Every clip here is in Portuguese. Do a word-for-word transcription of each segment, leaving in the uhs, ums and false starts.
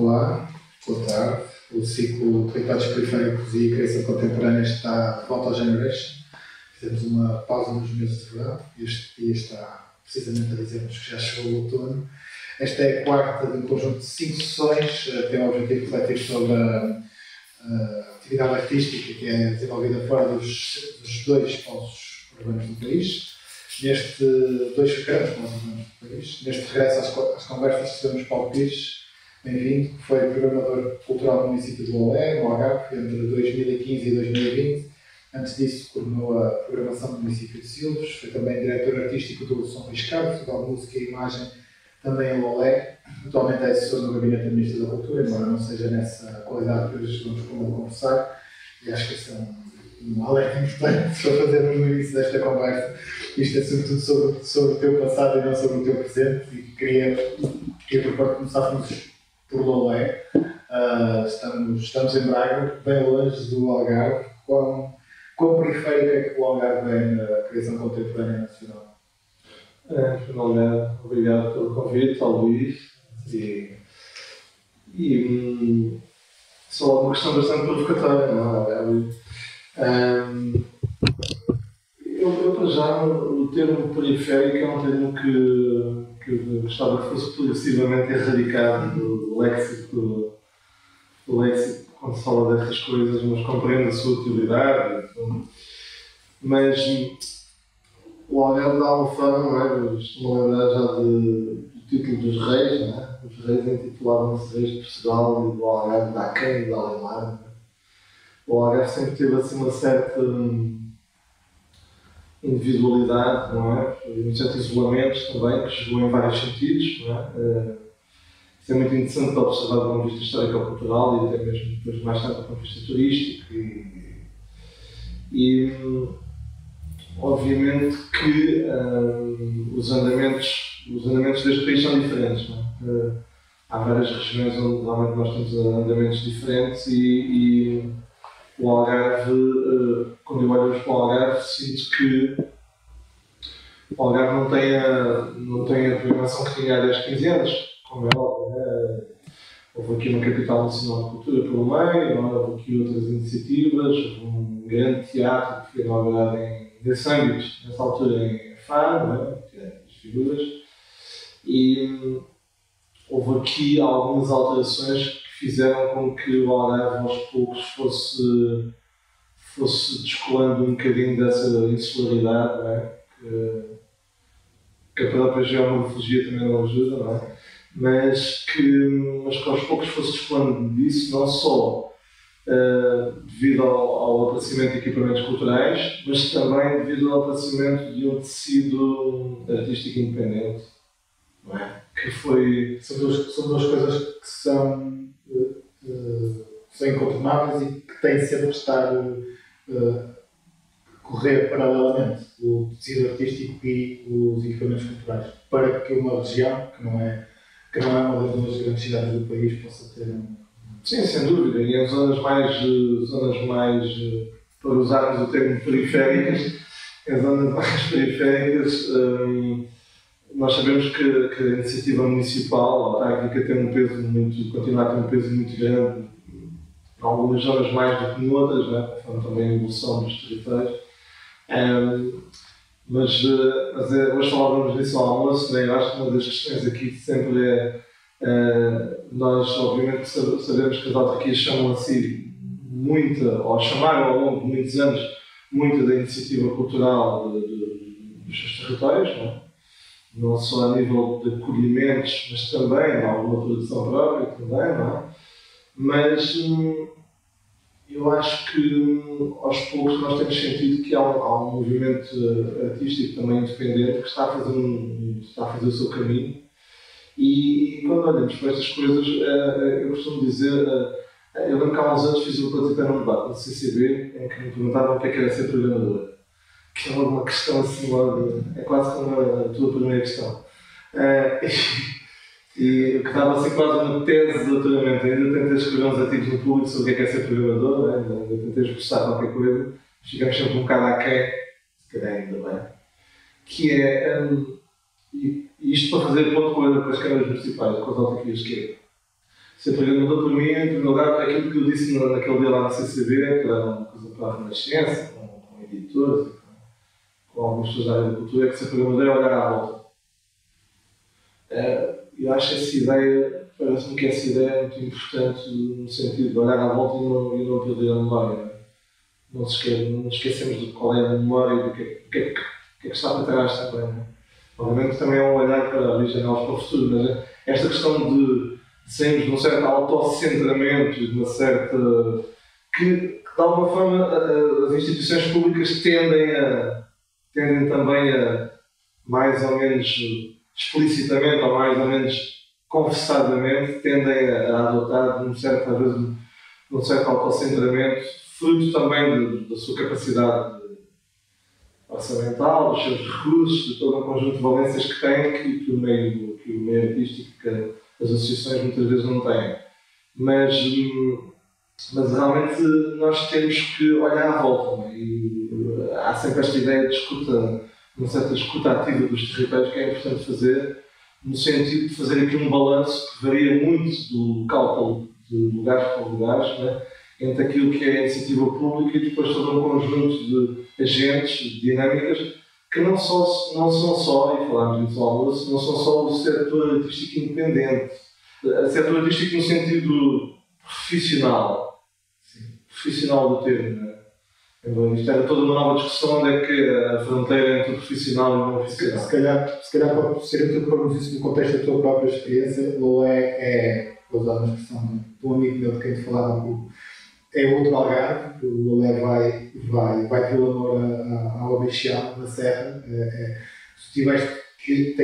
Olá, boa tarde. O ciclo Territórios Periféricos e Criação Contemporânea está de volta ao Generation. Fizemos uma pausa nos meses de verão e este dia está precisamente a dizer-nos que já chegou o outono. Esta é a quarta de um conjunto de cinco sessões, tem o objetivo de refletir sobre a, a atividade artística que é desenvolvida fora dos, dos dois polos urbanos do país. Neste dois grandes polos urbanos do país, neste regresso às, às conversas que tivemos Paulo Pires, bem-vindo, que foi programador cultural do município de Loulé, no A G A P, entre dois mil e quinze e dois mil e vinte. Antes disso, coordenou a programação do município de Silves, foi também diretor artístico do Som Riscado, da música e imagem, também em Loulé. Atualmente é assessor no gabinete da Ministra da Cultura, embora não seja nessa qualidade que hoje vamos conversar, e acho que isso é um, um alerta importante para fazermos no início desta conversa. Isto é sobretudo sobre, sobre o teu passado e não sobre o teu presente, e queria, queria propor que começássemos por Loulé. Uh, estamos, estamos em Braga, bem longe do Algarve. Quão, quão periférico é que o Algarve é na criação contemporânea nacional? É, finalmente, obrigado pelo convite, ao Luís. E, e só uma questão bastante provocatória, não é? Um, eu, eu, para já, o termo periférico é um termo que. que eu gostava que fosse progressivamente erradicado do léxico, do léxico quando se fala destas coisas, mas compreendo a sua utilidade. Então, mas o Algarve da Alfama, não é? Estou-me a lembrar já de, do título dos reis, não é? Os reis intitulavam-se Reis de Portugal e do Algarve da Aquém e da Alemanha. O Algarve sempre teve assim uma certa individualidade, não é? Um certo isolamento também, que chegou em vários sentidos, não é? Isso é muito interessante para observar do ponto de vista histórico-cultural e até mesmo depois mais tarde do ponto de vista turístico. E, e obviamente que um, os, andamentos, os andamentos deste país são diferentes, não é? Há várias regiões onde realmente nós temos andamentos diferentes e, e o Algarve, quando eu olho para o Algarve, sinto que o Algarve não tem a, não tem a programação que tinha há dez, quinze anos, como é óbvio. Né? Houve aqui uma capital nacional de cultura pelo meio, houve aqui outras iniciativas, um grande teatro que foi inaugurado em Sâmbito, nessa altura em Faro, né? As figuras, e houve aqui algumas alterações fizeram com que o Algarve aos poucos fosse, fosse descolando um bocadinho dessa insularidade, não é? que, que a própria geomorfologia também não ajuda, não é? mas, que, mas que aos poucos fosse descolando disso, não só uh, devido ao, ao aparecimento de equipamentos culturais, mas também devido ao aparecimento de um tecido artístico independente, não é? que foi... São duas, são duas coisas que são... são incontornáveis e que têm sempre de estar uh, correr paralelamente o tecido artístico e os equipamentos culturais para que uma região, que não é, que não é uma das duas grandes cidades do país, possa ter um... Sim, sem dúvida, e as zonas mais, zonas mais para usarmos o termo periféricas, as zonas mais periféricas, um, nós sabemos que, que a iniciativa municipal, a autárquica, tem um peso muito, continua a ter um peso muito grande, em algumas zonas mais do que noutras, né? também a evolução dos territórios. Um, mas, mas é, hoje falávamos disso ao almoço, né? eu acho que uma das questões aqui sempre é, é nós obviamente sabemos que as autarquias chamam a si muita, ou chamaram ao longo de muitos anos, muita da iniciativa cultural de, de, dos seus territórios, né? não só a nível de acolhimentos, mas também de alguma produção própria, também, não é? Mas hum, eu acho que hum, aos poucos nós temos sentido que há um, há um movimento artístico também independente que está a fazer, um, está a fazer o seu caminho. E, e quando olhamos para estas coisas, uh, eu costumo dizer, uh, eu lembro que há uns anos fiz um participar num debate no C C B em que me perguntavam o que é que era ser programador. Que é uma questão assim, é quase como a tua primeira questão. Uh, E o que estava assim quase uma tese de doutoramento, ainda tentei escrever uns artigos no público sobre o que é ser programador, ainda né? tentei esboçar qualquer coisa, chegamos sempre um bocado aquém, se calhar ainda bem, que é, um, e isto para fazer ponto com as câmaras municipais, com as autarquias, que é, simplesmente mudou por mim, em primeiro lugar, aquilo que eu disse naquele dia lá na C C B, que era uma coisa para a Renascença, com, com editores, com algumas pessoas da área da cultura, que simplesmente mudei a olhar à volta. É, eu acho essa ideia, parece-me que essa ideia é muito importante no sentido de olhar à volta e não, e não perder a memória. Não nos esquecemos, esquecemos de qual é a memória e do que, que, que, que é que está para trás também. Obviamente também é um olhar para a origem, para o futuro, mas esta questão de sairmos de um certo autocentramento, de uma certa... que, que de alguma forma as instituições públicas tendem a... tendem também a, mais ou menos explicitamente ou mais ou menos confessadamente, tendem a adotar de um certo, às vezes, de um certo autocentramento, fruto também da sua capacidade orçamental, dos seus recursos, de todo um conjunto de valências que têm, que, que, o meio, que o meio artístico, que as associações muitas vezes não têm. Mas, mas realmente nós temos que olhar à volta, não é? E há sempre esta ideia de escuta, uma certa escuta ativa dos territórios que é importante fazer, no sentido de fazer aqui um balanço que varia muito do local, de lugares para lugares, né? Entre aquilo que é a iniciativa pública e depois todo um conjunto de agentes, de dinâmicas, que não, só, não são só, e falámos disso ao almoço, não são só o setor artístico independente. O setor artístico no sentido profissional, sim, profissional do termo, né? Então, isto era toda uma nova discussão onde é que a fronteira entre o profissional e o não profissional. Se calhar, se calhar para ser tudo isso no contexto da tua própria experiência, Loulé é, vou usar uma expressão de um amigo meu de quem te falava um pouco, é outro Algarve, o Loulé vai, vai, vai de Lamor ao Albichão, na Serra. É, é, se tiveste que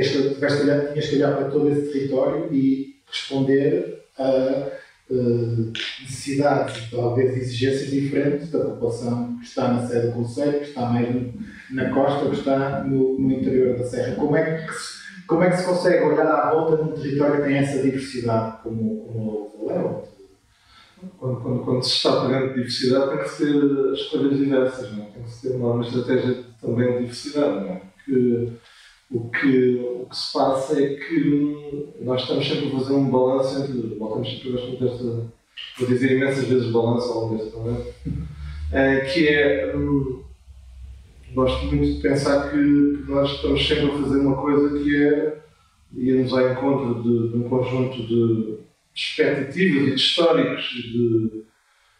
olhar, tinhas que olhar para todo esse território e responder a Uh, necessidades, talvez exigências diferentes da população que está na sede do concelho, que está mais no, na costa, que está no, no interior da serra. Como é, que se, como é que se consegue olhar à volta de um território que tem essa diversidade, como o Léo? Quando, quando, quando se está pegando de diversidade, tem que ser escolhas diversas, não é? Tem que ter uma estratégia também de diversidade, não é? Porque O que, o que se passa é que nós estamos sempre a fazer um balanço entre... Voltamos sempre a gosto desta... Vou dizer imensas vezes balanço ao longo deste momento. Uh, que é... Um, gosto muito de pensar que, que nós estamos sempre a fazer uma coisa que é irmos ao encontro de, de um conjunto de expectativas e de históricos e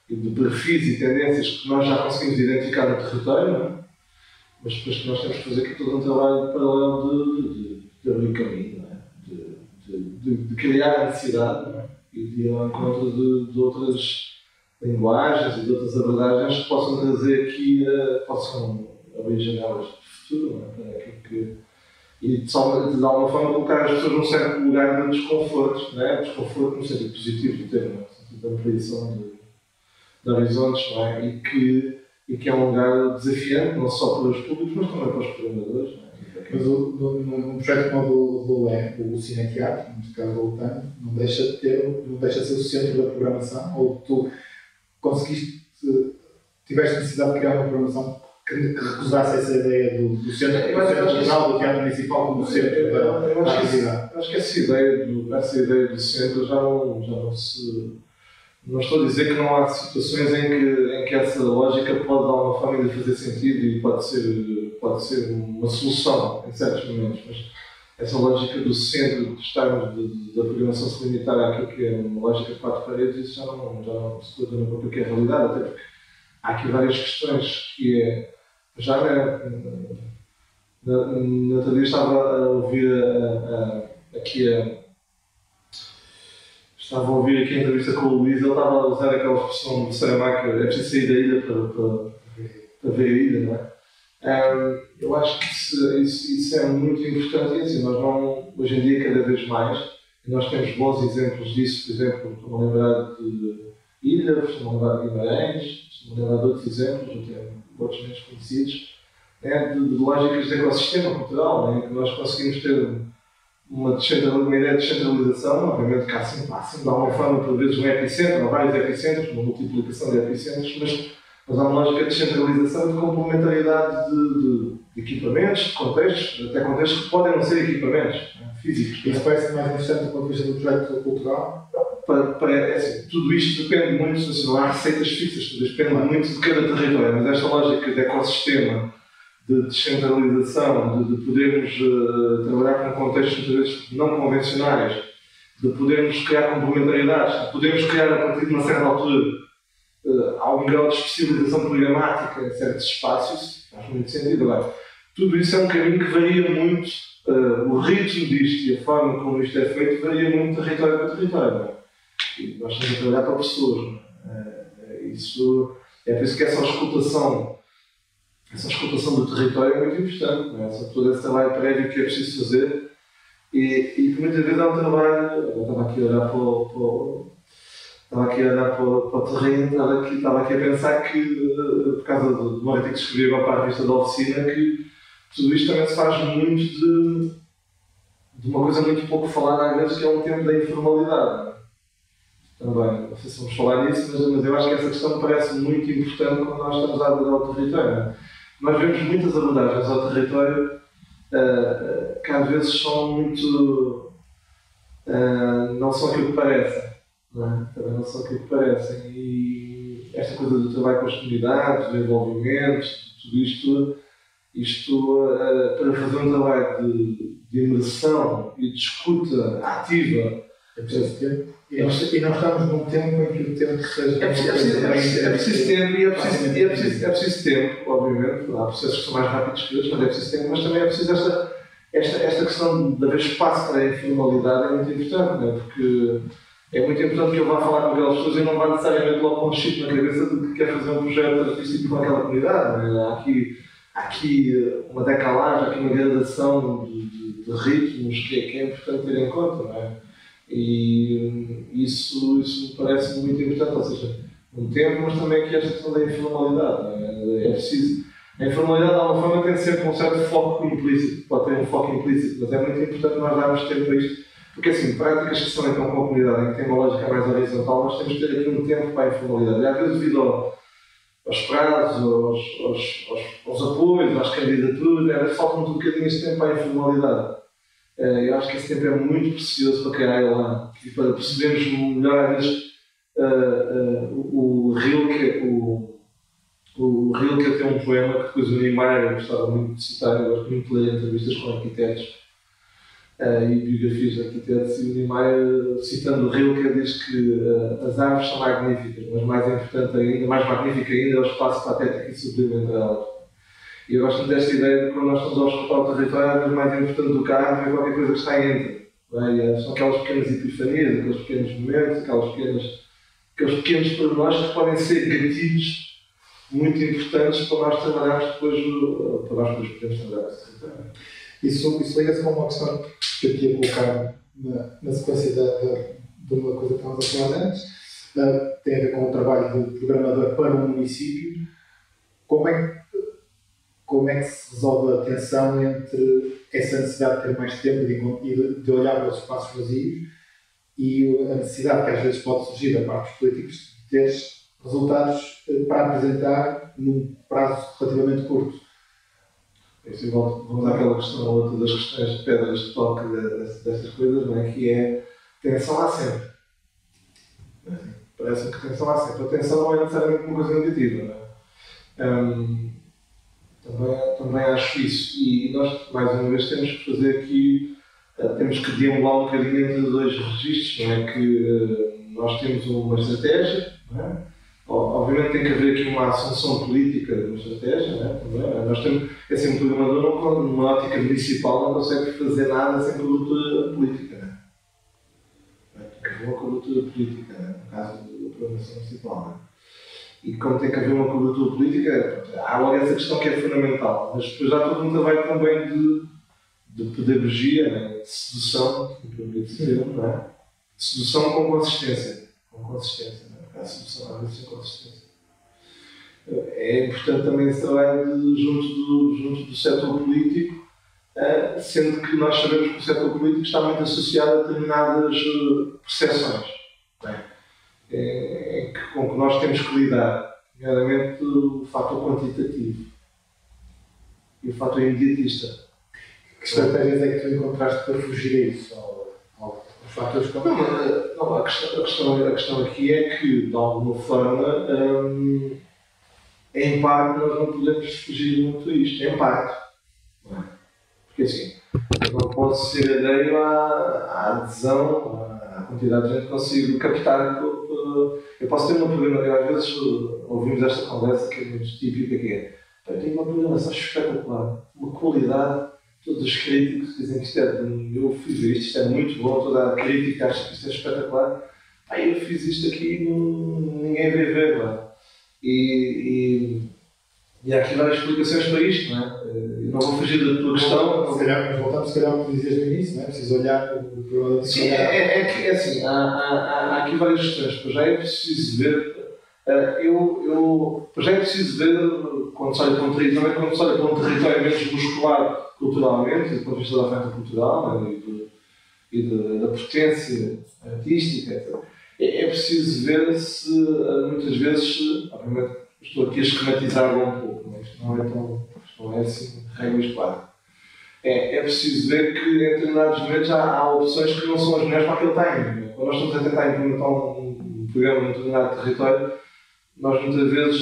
de, de perfis e tendências que nós já conseguimos identificar no território, não é? Mas depois que nós temos que fazer aqui todo um trabalho paralelo de, de, de abrir caminho, não é? de, de, de, de criar a necessidade, não é? E de ir ao encontro de, de outras linguagens e de outras abordagens que possam trazer aqui, uh, possam abrir janelas de futuro, não é? Que, e de, de alguma forma colocar as pessoas num certo lugar de desconforto, não é? Desconforto no sentido positivo do termo, no sentido da ampliação de, de horizontes, não é? E que, e que é um lugar desafiante, não só para os públicos, mas também para os programadores. É? Mas num projeto como o do Loulé, o Cine Teatro, no caso do LUTAM, não deixa de ter, não deixa de ser o centro da programação, ou tu conseguiste, tiveste necessidade de criar uma programação que, que recusasse essa ideia do, do centro regional, do teatro municipal, como centro da atividade? Acho que essa ideia do, essa ideia do centro já não, já não se... Não estou a dizer que não há situações em que, em que essa lógica pode, de alguma forma, ainda fazer sentido e pode ser, pode ser uma solução em certos momentos, mas essa lógica do centro, de estarmos, da programação se limitar àquilo que é uma lógica de quatro paredes, isso já não, já não se torna no próprio que é a realidade, até porque há aqui várias questões que é... Já era... Na outra dia estava a ouvir a, a, aqui a... Estava a ouvir aqui a entrevista com o Luís, ele estava a usar aquela expressão de Serena Maca, é preciso sair da ilha para, para, para ver a ilha, não é? Um, eu acho que isso, isso, isso é muito importante, e assim, nós não, hoje em dia cada vez mais, nós temos bons exemplos disso, por exemplo, estou-me a lembrar de Ilha, estou-me a lembrar de Guimarães, estou-me a lembrar de outros exemplos, até outros menos conhecidos, né? de, de lógicas de ecossistema cultural, né? Que nós conseguimos ter uma ideia de descentralização, obviamente que há sempre, há sempre de alguma forma, por vezes, um epicentro, ou vários epicentros, uma multiplicação de epicentros, mas, mas há uma lógica de descentralização de complementariedade de, de, de equipamentos, de contextos, até contextos que podem não ser equipamentos, né, físicos. Isso parece mais interessante do ponto de vista do projeto cultural? para, para assim, tudo isto depende muito, assim, não há receitas fixas, tudo depende muito de cada território, mas esta lógica de ecossistema, de descentralização, de, de podermos uh, trabalhar com contextos muitas vezes não convencionais, de podermos criar complementaridades, de podermos criar a partir de uma certa altura uh, algum grau de especialização programática em certos espaços, faz muito sentido. Agora, tudo isso é um caminho que varia muito, uh, o ritmo disto e a forma como isto é feito varia muito de território para território. Não é? E nós temos a trabalhar para pessoas. Uh, isso, é por isso que essa auscultação Essa escutação do território é muito importante, não é? Só todo esse trabalho prévio que é preciso fazer e que muitas vezes é um trabalho. Eu estava aqui a olhar para o, para o, estava aqui a olhar para o, para o terreno, estava aqui, estava aqui a pensar que, por causa do um artigo que escrevi agora para a revista da oficina, que tudo isto também se faz muito de, de uma coisa muito pouco falada às vezes, que é um tempo da informalidade. Também, não sei se vamos falar disso, mas, mas eu acho que essa questão parece muito importante quando nós estamos a abordar o território. Nós vemos muitas abordagens ao território uh, que às vezes são muito. Uh, não são aquilo que parecem. Não é? Também não são aquilo que parecem. E esta coisa do trabalho com as comunidades, do envolvimento, tudo isto, isto uh, para fazer um trabalho de, de imersão e de escuta ativa. É preciso tempo. E nós, e nós estamos num tempo em que o tempo seja. É preciso, é preciso, é preciso tempo e é preciso, é, preciso, é preciso tempo, obviamente. Há processos que são mais rápidos que outros, mas é preciso tempo. Mas também é preciso esta, esta, esta questão de haver espaço para a informalidade, é muito importante, né? Porque é muito importante que eu vá falar com aquelas pessoas e não vá necessariamente logo com um chip na cabeça de que quer fazer um projeto artístico com aquela comunidade. Né? Há, aqui, há aqui uma decalagem, há aqui uma gradação de, de, de ritmos que é, que é importante ter em conta. Não é? E isso, isso me parece muito importante, ou seja, um tempo, mas também aqui esta questão da informalidade. É? É preciso, a informalidade de alguma forma tem de ser com um certo foco implícito, pode ter um foco implícito, mas é muito importante nós darmos tempo a isto, porque assim, práticas que são então com a comunidade, em que tem uma lógica mais horizontal, nós temos de ter aqui um tempo para a informalidade. E às vezes devido ao, aos prazos, aos, aos, aos, aos apoios, às candidaturas, às vezes falta-nos um bocadinho este tempo para a informalidade. Eu acho que esse tempo é muito precioso para criar lá e para percebermos melhor uh, uh, o Rilke, o, o Rilke tem um poema que depois o Niemeyer eu gostava muito de citar, eu gosto muito de ler entrevistas com arquitetos uh, e biografias de arquitetos, e o Niemeyer, citando o Rilke, diz que uh, as árvores são magníficas, mas mais importante ainda, mais magnífica ainda é o espaço patético e sublime entre elas. E eu gosto muito desta ideia de que quando nós estamos a escutar o território, o mais importante do carro é qualquer coisa que está entre. É? São aquelas pequenas epifanias, aqueles pequenos momentos, aquelas pequenas, aqueles pequenos pormenores que podem ser gatilhos muito importantes para nós trabalharmos depois, para nós depois podermos trabalhar esse território. Isso, isso liga-se com uma questão que eu tinha colocado na, na sequência da, da, de uma coisa que estávamos a falar antes, uh, tem a ver com o trabalho de programador para o município. Como é que Como é que se resolve a tensão entre essa necessidade de ter mais tempo e de olhar para os espaços vazios e a necessidade que às vezes pode surgir da parte dos políticos de ter resultados para apresentar num prazo relativamente curto? Isso, vamos àquela questão, outra das questões de pedras de toque destas coisas, não é? Que é tensão há sempre. Parece-me que tensão há sempre. A tensão não é necessariamente uma coisa negativa, não é? Um, Também, também acho isso, e nós mais uma vez temos que fazer aqui, uh, temos que deambular um bocadinho entre dois registros, não é? Que uh, nós temos uma estratégia, não é? Obviamente tem que haver aqui uma assunção política de uma estratégia, não é? Também, não é? Nós temos, assim, um programador numa ótica municipal não consegue fazer nada sem cobertura política, não é? Tem que haver uma cobertura política, não é? No caso da programação municipal, não é? E como tem que haver uma cobertura política, há logo essa questão que é fundamental. Mas depois há todo um trabalho também de, de pedagogia, né? De sedução, me permite dizer, não é? De sedução com consistência. Com consistência, não é? Porque há sedução, há vezes sem consistência. É importante também esse trabalho de, junto, do, junto do setor político, sendo que nós sabemos que o setor político está muito associado a determinadas percepções. Não é? É, é que, com que nós temos que lidar, nomeadamente o fator quantitativo e o fator imediatista. Que estratégias é que tu encontraste para fugir a isso? Ao, ao, aos fatores como... Não, mas, não, a, questão, a, questão, a questão aqui é que, de alguma forma, hum, em parte nós não podemos fugir muito a isto, em parte. Não é? Porque assim, eu não posso ser alheio à, à adesão, à quantidade de gente que consigo captar. Eu posso ter um problema que às vezes ouvimos esta conversa que é muito típica, que é: eu tenho uma programação espetacular, uma qualidade. Todos os críticos dizem que isto é, eu fiz isto, isto é muito bom, toda a crítica acha que isto é espetacular. Aí eu fiz isto aqui e ninguém veio ver, não é? E, e, e há aqui várias explicações para isto, não é? Eu não vou fugir da tua questão. Se calhar, mas voltamos, se calhar, ao que dizias no início, não é? Preciso olhar o problema da... Sim, é, é, é que é assim, há, há, há aqui várias questões. Pois já é preciso ver. Eu, eu já é preciso ver, quando se olha para um território, quando se olha para um território menos muscular culturalmente, do ponto de vista da oferta cultural, né, e, do, e da, da potência artística, etcétera. É, é preciso ver se, muitas vezes, obviamente estou aqui a esquematizar um pouco, mas não é tão, não é assim, regras claras. É, é preciso ver que em determinados momentos há, há opções que não são as melhores para aquele time. Quando nós estamos a tentar implementar um programa num determinado território, nós muitas vezes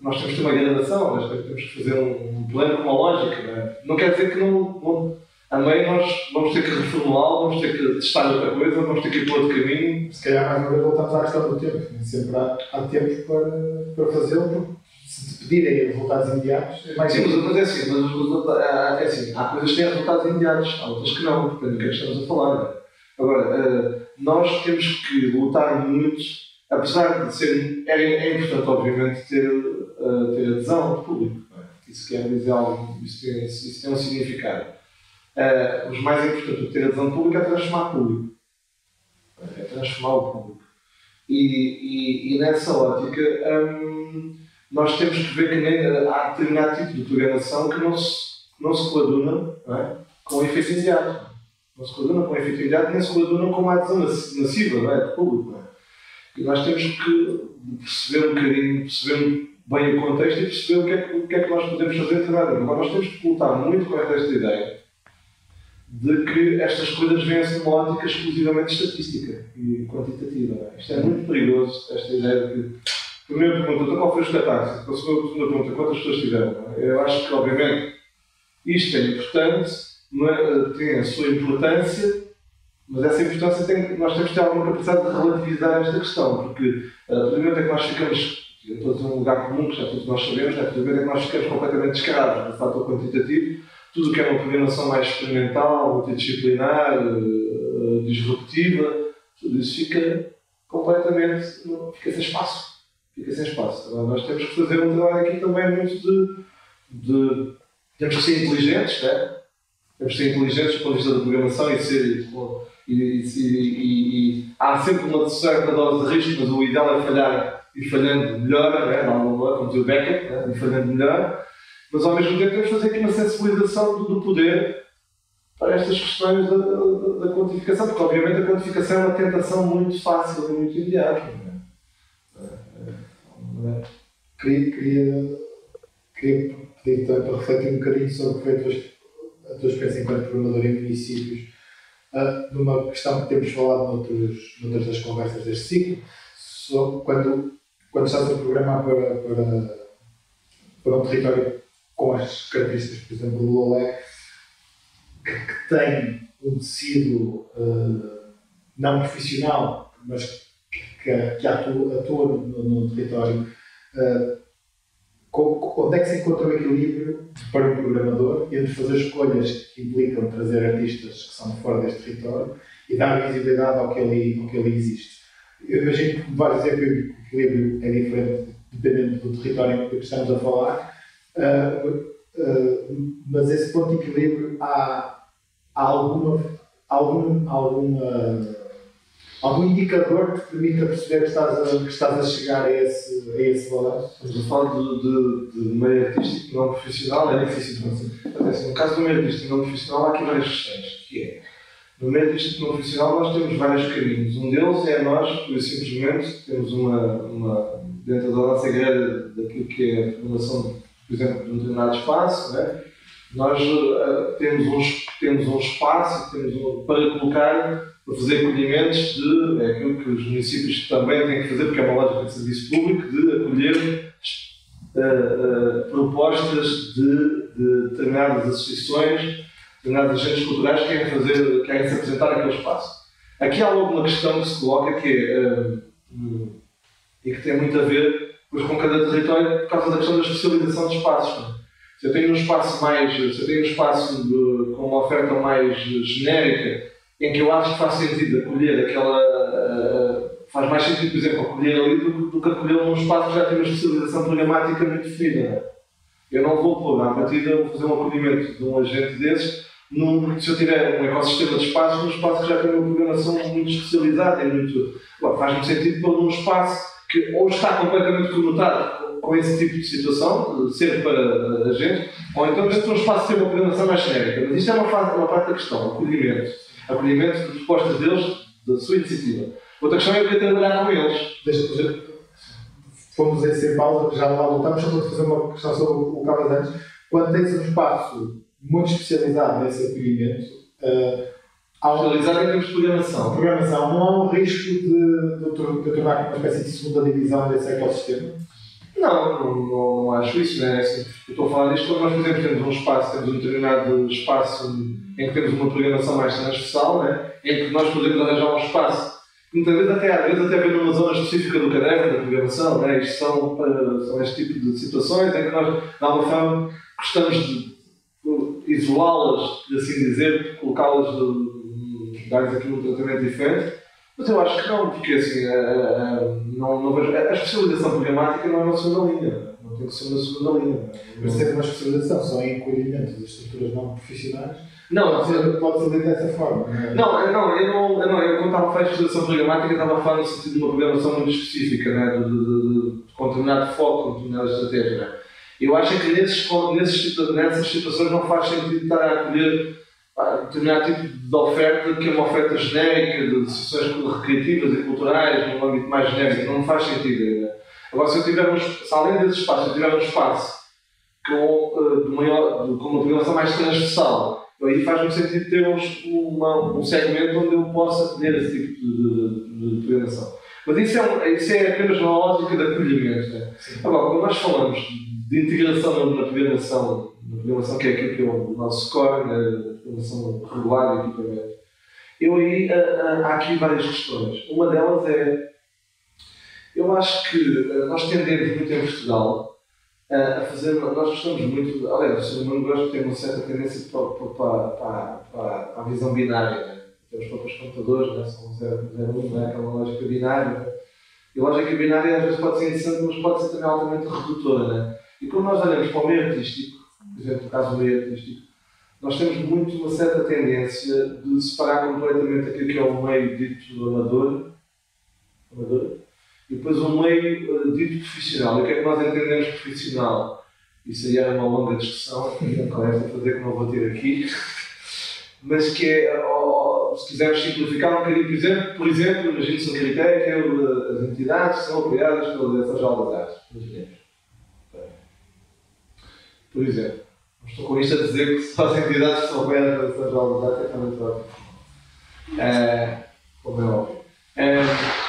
nós temos que ter uma gradação, nós temos que fazer um plano com uma lógica. Não é? Não quer dizer que não, bom, a meio nós vamos ter que reformulá-lo, vamos ter que testar outra coisa, vamos ter que ir para outro caminho. Se calhar mais uma vez voltamos à questão do tempo. Nem sempre há, há tempo para, para fazê-lo, porque se te pedirem resultados imediatos... É mais... Sim, mas é assim, mas é assim, há coisas que têm resultados imediatos, há outras que não, depende do que estamos a falar. Não é? Agora, nós temos que lutar muito. Apesar de ser, é importante, obviamente, ter, uh, ter adesão do público, não é? Isso quer dizer algo, isso tem, isso tem um significado. Uh, mas mais importante do que ter adesão do público é transformar o público. É transformar o público. E, e, e nessa ótica, um, nós temos que ver que nem, há determinado tipo de programação que não se, não se coaduna, não é? Com o efeito imediato. Não se coaduna com o efeito imediato, nem se coaduna com uma adesão massiva, não é? Do público. Não é? E nós temos que perceber um bocadinho, perceber bem o contexto e perceber o que é que, o que, é que nós podemos fazer também. Agora nós temos que lutar muito contra esta ideia de que estas coisas vêm-se numa ótica exclusivamente estatística e quantitativa. É? Isto é muito perigoso, esta ideia de que... Primeira pergunta, qual foi o espetáculo? A segunda pergunta, quantas pessoas tiveram? Eu acho que, obviamente, isto é importante, tem a sua importância, mas essa importância tem que, nós temos que ter alguma capacidade de relativizar esta questão, porque a partir do momento é que nós ficamos, eu estou a dizer um lugar comum que já todos nós sabemos, a partir do momento é que nós ficamos completamente descarados do fator quantitativo, tudo o que é uma programação mais experimental, multidisciplinar, uh, disruptiva, tudo isso fica completamente, fica sem espaço, fica sem espaço. Então, nós temos que fazer um trabalho aqui também muito de, de temos que ser inteligentes, não é? Temos que ser inteligentes do ponto de vista da programação e ser... E, e, e, e há sempre uma certa dose de risco, mas o ideal é falhar e falhando melhor, não é? Como diz o Beckett, não é? E falhando melhor, mas ao mesmo tempo temos que fazer aqui uma sensibilização do poder para estas questões da, da, da quantificação, porque obviamente a quantificação é uma tentação muito fácil e muito imediata. É? Queria, queria, queria pedir também para refletir um bocadinho sobre a tua, a tua experiência enquanto programador em municípios. Uh, numa questão que temos falado noutros, noutras das conversas deste ciclo, sobre quando, quando estás a programar para, para, para um território com as características, por exemplo, do Loulé, que, que tem um tecido uh, não profissional, mas que, que atua, atua no, no território, uh, onde é que se encontra o equilíbrio para o programador entre fazer escolhas que implicam trazer artistas que são fora deste território e dar visibilidade ao que ali, ao que ali existe? Eu imagino que vai dizer que o equilíbrio é diferente dependendo do território em que estamos a falar, uh, uh, mas esse ponto de equilíbrio há, há alguma, algum, alguma, algum indicador que te permita perceber que estás a, que estás a chegar a esse, a esse balanço? Estamos a falar de, de, de meio artístico não profissional, é difícil de fazer. No caso do meio artístico não profissional, há aqui várias questões, que é, no meio artístico não profissional nós temos vários caminhos. Um deles é nós, por simplesmente, temos uma, uma dentro da nossa grelha daquilo que é a formação, por exemplo, de um determinado espaço, né? Nós uh, temos, um, temos um espaço temos um, para colocar, para fazer acolhimentos de é aquilo que os municípios também têm que fazer, porque é uma lógica de serviço público, de acolher uh, uh, propostas de, de determinadas associações, determinados agentes culturais que querem, fazer, querem se apresentar naquele espaço. Aqui há logo uma questão que se coloca que é, uh, e que tem muito a ver com cada território por causa da questão da especialização de espaços. Se eu tenho um espaço mais, se eu tenho um espaço de, com uma oferta mais genérica, em que eu acho que faz sentido acolher aquela, uh, faz mais sentido, por exemplo, acolher ali do, do que acolher um espaço que já tem uma especialização programática muito definida. Eu não vou pôr, à partida, vou fazer um acolhimento de um agente desses, num, se eu tiver um ecossistema de espaços, num espaço que já tem uma programação muito especializada, é muito, faz-me sentido pôr num espaço que ou está completamente conotado com esse tipo de situação, sempre para a gente, ou então este é um espaço de ter uma programação mais genérica. Mas isto é uma, fase, uma parte da questão, acolhimento. Acolhimento de propostas deles, da sua iniciativa. Outra questão é eu trabalhar com eles. Deixa-me dizer, fomos em sem pausa, já lá voltamos, só para fazer uma questão sobre o que estavas antes. Quando tens um espaço muito especializado nesse acolhimento, uh, ao realizar em termos de programação. Programação, não há um risco de, de, de tornar uma espécie de segunda divisão desse ecossistema? Não, não, não acho isso, não é assim. Eu estou a falar disto quando nós, por exemplo, temos um espaço, temos um determinado espaço em que temos uma programação mais transversal, né? Em que nós podemos arranjar um espaço. Muitas vezes até às vezes até vem numa zona específica do caderno da programação, né? Isto são, são este tipo de situações em que nós, de alguma forma, gostamos de isolá-las, por assim dizer, colocá-las, dar-lhes aqui um tratamento diferente. Mas eu acho que não, porque assim, a, a, não, não vejo, a especialização programática não é uma segunda linha, não tem que ser uma segunda linha. Mas sempre uma especialização, só em encolhimento das estruturas não profissionais, não, pode ser, pode ser dessa forma. Não, não, eu não, eu não, eu quando estava a falar de especialização programática, estava a falar no sentido de uma programação muito específica, né? de, de, de, de contaminado foco, contaminada estratégia. Né? Eu acho que nesses, nesses, nessas situações não faz sentido estar a acolher determinado tipo de oferta, que é uma oferta genérica, de associações recreativas e culturais, num âmbito mais genérico, não faz sentido ainda. Agora, se eu tiver um, se além desse espaço, se eu tiver um espaço com, uh, maior, com uma programação mais transversal, aí faz-me sentido ter um, uma, um segmento onde eu possa ter esse tipo de, de, de programação. Mas isso é, isso é apenas uma lógica de acolhimento. Né? Agora, quando nós falamos de integração na programação, na programação que é aquilo que é o nosso core, né? Programação regular e equipamento. Eu aí, há aqui várias questões. Uma delas é, eu acho que nós tendemos muito em Portugal a fazer, nós gostamos muito, aliás, o ser humano gosta tem uma certa tendência para, para, para, para a visão binária, né? Temos próprios computadores, né? São zero, zero, um, né? É uma lógica binária. E a lógica binária às vezes pode ser interessante, mas pode ser também altamente redutora. Né? E quando nós olhamos para o meio artístico, por exemplo, no caso do meio artístico, nós temos muito uma certa tendência de separar completamente aquilo que é o meio dito amador, amador e depois o meio dito profissional. E o que é que nós entendemos profissional? Isso aí era uma longa discussão, qual é esta fazer que não vou ter aqui, mas que é, ou, se quisermos simplificar um bocadinho, por exemplo, por exemplo imagina-se um critério que é as entidades que são apoiadas pelas essas aulas de artes, imaginemos. Por exemplo. Estou com isto a dizer que só as entidades que são abertas a essas aulas é também óbvio. É, como é óbvio. É,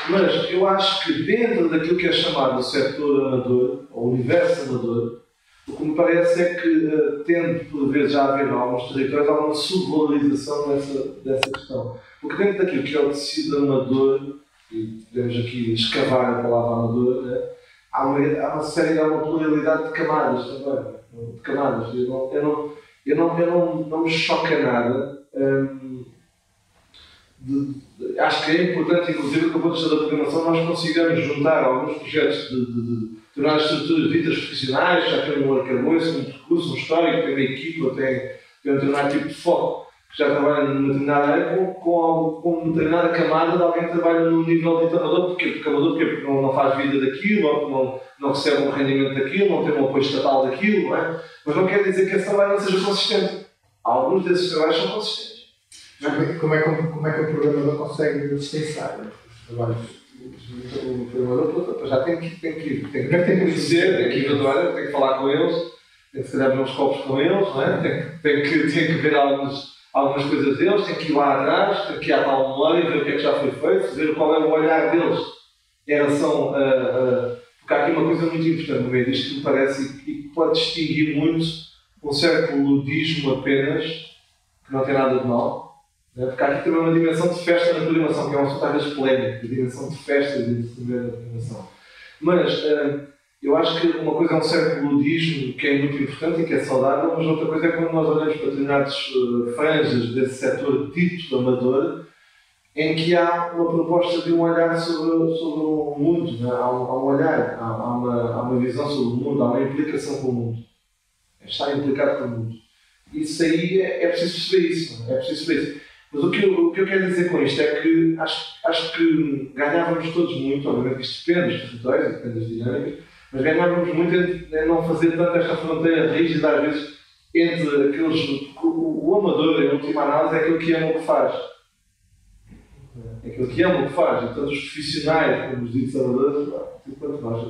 mas eu acho que dentro daquilo que é chamado o setor amador, ou universo amador, o que me parece é que tende, por vezes, já a haver em alguns territórios alguma subvalorização dessa, dessa questão. Porque dentro daquilo que é o tecido amador, e podemos aqui escavar a palavra amador, né, há, uma, há uma série, há uma pluralidade de camadas também. De camadas, eu não, eu não, eu não, eu não, não me choca nada. Hum, de, de, acho que é importante, inclusive, que a ponto da programação nós consigamos juntar alguns projetos de, de, de, de tornar as estruturas ditas profissionais, já tem um arcabouço, um percurso, um histórico, tem uma equipa, tem, tem um determinado tipo de foco, que já trabalha numa determinada área, com, com, com uma determinada camada de alguém que trabalha num nível de amador, porque, porque, porque, porque não, não faz vida daquilo, ou não, não recebe um rendimento daquilo, não tem um apoio estatal daquilo, não é? Mas não quer dizer que esse trabalho não seja consistente. Alguns desses trabalhos são consistentes. Como é, como, como é que o programador consegue dispensar os trabalhos? O programador já tem que ir, tem que conhecer, tem que ir na área, tem que falar com eles. se calhar beber uns copos com eles, não é? Tem, tem, que, tem que ver algumas, algumas coisas deles, tem que ir lá atrás, tem que ir à tal memória, ver o que é que já foi feito, ver qual é o olhar deles em relação a... a porque há aqui uma coisa muito importante no meio disto que me parece e que pode distinguir muito um certo ludismo apenas, que não tem nada de mal, né? Porque há aqui também uma dimensão de festa na programação, que é um assunto às vezes polémico, a dimensão de festa na programação. Mas uh, eu acho que uma coisa é um certo ludismo que é muito importante e que é saudável, mas outra coisa é quando nós olhamos para determinadas uh, franjas desse setor dito amador, em que há uma proposta de um olhar sobre, sobre o mundo, né? há, um, há um olhar, há, há, uma, há uma visão sobre o mundo, há uma implicação com o mundo, está implicado com o mundo. Isso aí é, é preciso perceber isso, é preciso perceber isso. Mas o que, eu, o que eu quero dizer com isto é que acho, acho que ganhávamos todos muito, obviamente isto depende dos territórios, depende das dinâmicas, mas ganhávamos muito em não fazer tanto esta fronteira rígida às vezes entre aqueles... O, o amador, em última análise, é aquele que ama o que faz. É aquele que ama o que faz. Então os profissionais, como os ditos amadores, enquanto nós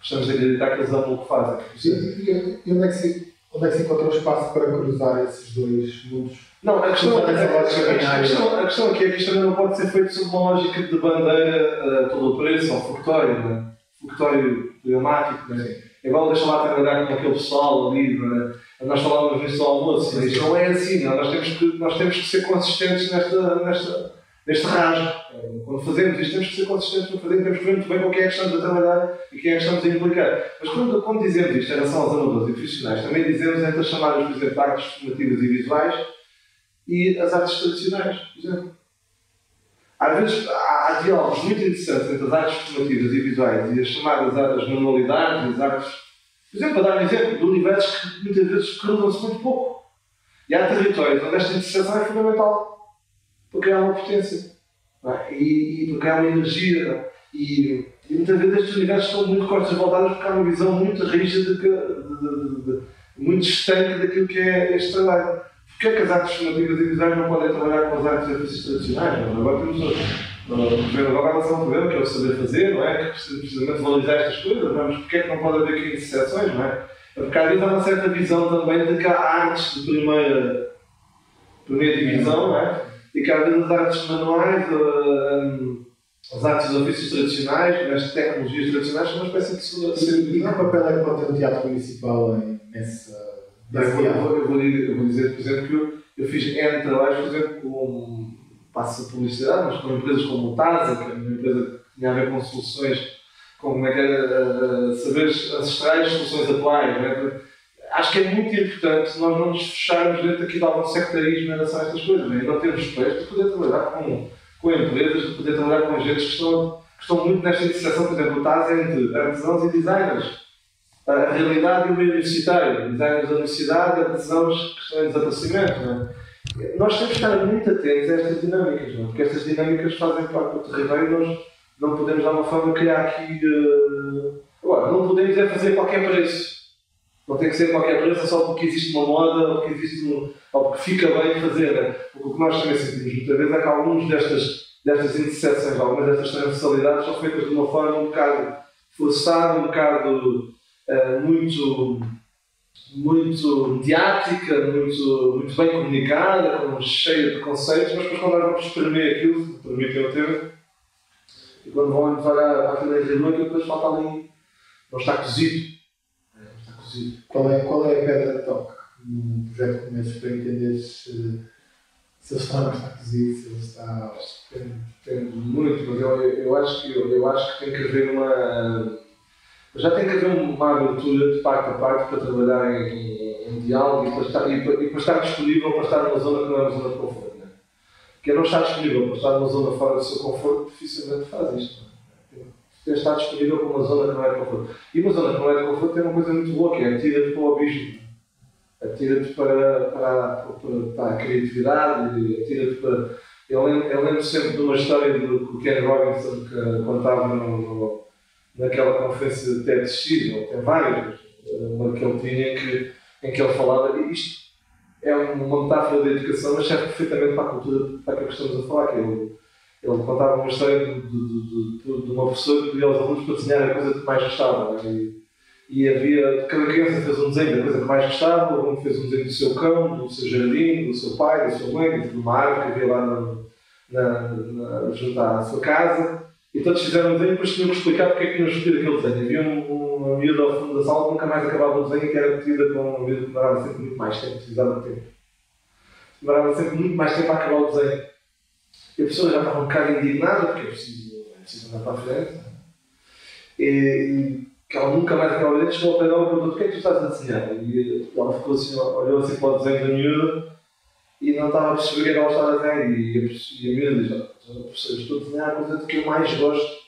gostamos de acreditar que eles amam o que fazem. E onde é que se... Onde é que se encontra o espaço para cruzar esses dois mundos? Não, a questão, a, a, a, questão, a questão aqui é que isto também não pode ser feito sob uma lógica de bandeira a todo o preço, ou focatório, né? Focatório dramático, né? É igual deixa lá trabalhar com aquele pessoal ali, né? Nós falávamos nisso ao almoço, mas não é assim, não? Nós, temos que, nós temos que ser consistentes nesta, nesta, neste rasgo. Quando fazemos isto, temos que ser consistentes no fazer, temos que ver muito bem com quem é que estamos a trabalhar e quem é que estamos a implicar. Mas quando, quando dizemos isto em relação aos amadores e profissionais, também dizemos entre as chamadas, por exemplo, artes formativas e visuais e as artes tradicionais, por exemplo. Às vezes há, há diálogos muito interessantes entre as artes formativas e visuais e as chamadas artes manualidades, as artes. Por exemplo, para dar um exemplo, de universos que muitas vezes cruzam-se muito pouco. E há territórios onde esta interseção é fundamental para criar uma potência. É? E, e porque há uma energia e, e muitas vezes estes universos estão muito cortes voltadas porque há uma visão muito rígida, de que, de, de, de, muito estanque daquilo que é este trabalho. Porquê é que as artes formativas e visuais não podem trabalhar com as artes tradicionais? Não? Agora temos agora a problema que é o saber fazer, não é? Que precisamente valorizar estas coisas, mas porquê é que não pode haver aqui interseções, não é? Porque às vezes há uma certa visão também de que há artes de primeira, primeira divisão, não é? E que às vezes as artes manuais, as artes dos ofícios tradicionais, as tecnologias tradicionais são uma espécie de segunda. E que papel é que pode ter o teatro municipal nessa... Eu vou, eu vou, eu vou dizer, por exemplo, que eu, eu fiz N trabalhos, por exemplo, com, passo a publicidade, mas com empresas como o TASA, que é uma empresa que tinha a ver com soluções, com como é que era, saberes ancestrais, soluções atuais, não é? Acho que é muito importante nós não nos fecharmos dentro aqui de algum sectarismo em relação a estas coisas, né? E não termos peixe de poder trabalhar com, com empresas, de poder trabalhar com agentes que estão, que estão muito nesta interseção, por exemplo, estás entre artesãos e designers. A realidade e o meio universitário, designers da universidade, artesãos que estão em desaparecimento. Né? Nós temos que estar muito atentos a estas dinâmicas, né? Porque estas dinâmicas fazem parte do território e nós não podemos, de alguma forma, criar aqui... Uh... Agora, não podemos é fazer qualquer preço. Não tem que ser qualquer coisa só porque existe uma moda ou porque, existe um, ou porque fica bem fazer. Né? O que nós também sentimos muitas vezes é que algumas destas, destas interseções, algumas destas transversalidades são feitas de uma forma um bocado forçada, um bocado uh, muito, muito mediática, muito, muito bem comunicada, com, cheia de conceitos, mas depois quando nós vamos espremer aquilo, se permitem o termo, e quando vão levar à cadeia de noite, depois falta ali, não está cozido. Qual é, qual é a pedra de toque num projeto como este para entender se, se ele está a estar cozido, se ele está... Depende muito, mas eu, eu, acho que, eu, eu acho que tem que haver uma... Já tem que haver uma abertura de parte a parte para trabalhar em, em, em diálogo e para, estar, e, para, e para estar disponível para estar numa zona que não é uma zona de conforto. Né? Quem não está disponível para estar numa zona fora do seu conforto, dificilmente faz isto. Tem estar disponível para uma zona que não é de conforto. E uma zona que não é de conforto tem uma coisa muito boa, que é atira-te para o abismo. Atira-te para, para, para, para a criatividade, atira-te para... Eu lembro, eu lembro sempre de uma história do, do Ken Robinson que contava no, no, naquela conferência de TEDx, ou tem várias, uma que ele tinha, que, em que ele falava, e isto é uma metáfora da educação, mas serve perfeitamente para a cultura, para aquilo que estamos a falar, que é o... Ele contava uma história de, de, de, de, de uma professora que pedia aos alunos para desenhar a coisa que mais gostava. Né? E, e havia, cada criança fez um desenho da coisa que mais gostava, um fez um desenho do seu cão, do seu jardim, do seu pai, da sua mãe, de uma árvore que havia lá no, na, na, junto à sua casa, e todos fizeram um desenho e depois tinham que explicar porque é que iam escolher aquele desenho. Havia um, um, uma miúda ao fundo da sala que nunca mais acabava o desenho e que era metida com uma miúda que demorava sempre muito mais tempo, precisava de tempo. Demorava sempre muito mais tempo a acabar o desenho. E a pessoa já estava um bocado indignada, porque é preciso, é preciso andar para a frente. E, e que ela nunca mais acabava de desenhar, voltei nela e perguntou: porquê é que tu estás a desenhar? E ela ficou assim, olhou assim para o desenho da miúda e não estava a perceber o que é que ela estava a desenhar. E, e a miúda diz: oh, professor, estou a desenhar a coisa que eu mais gosto.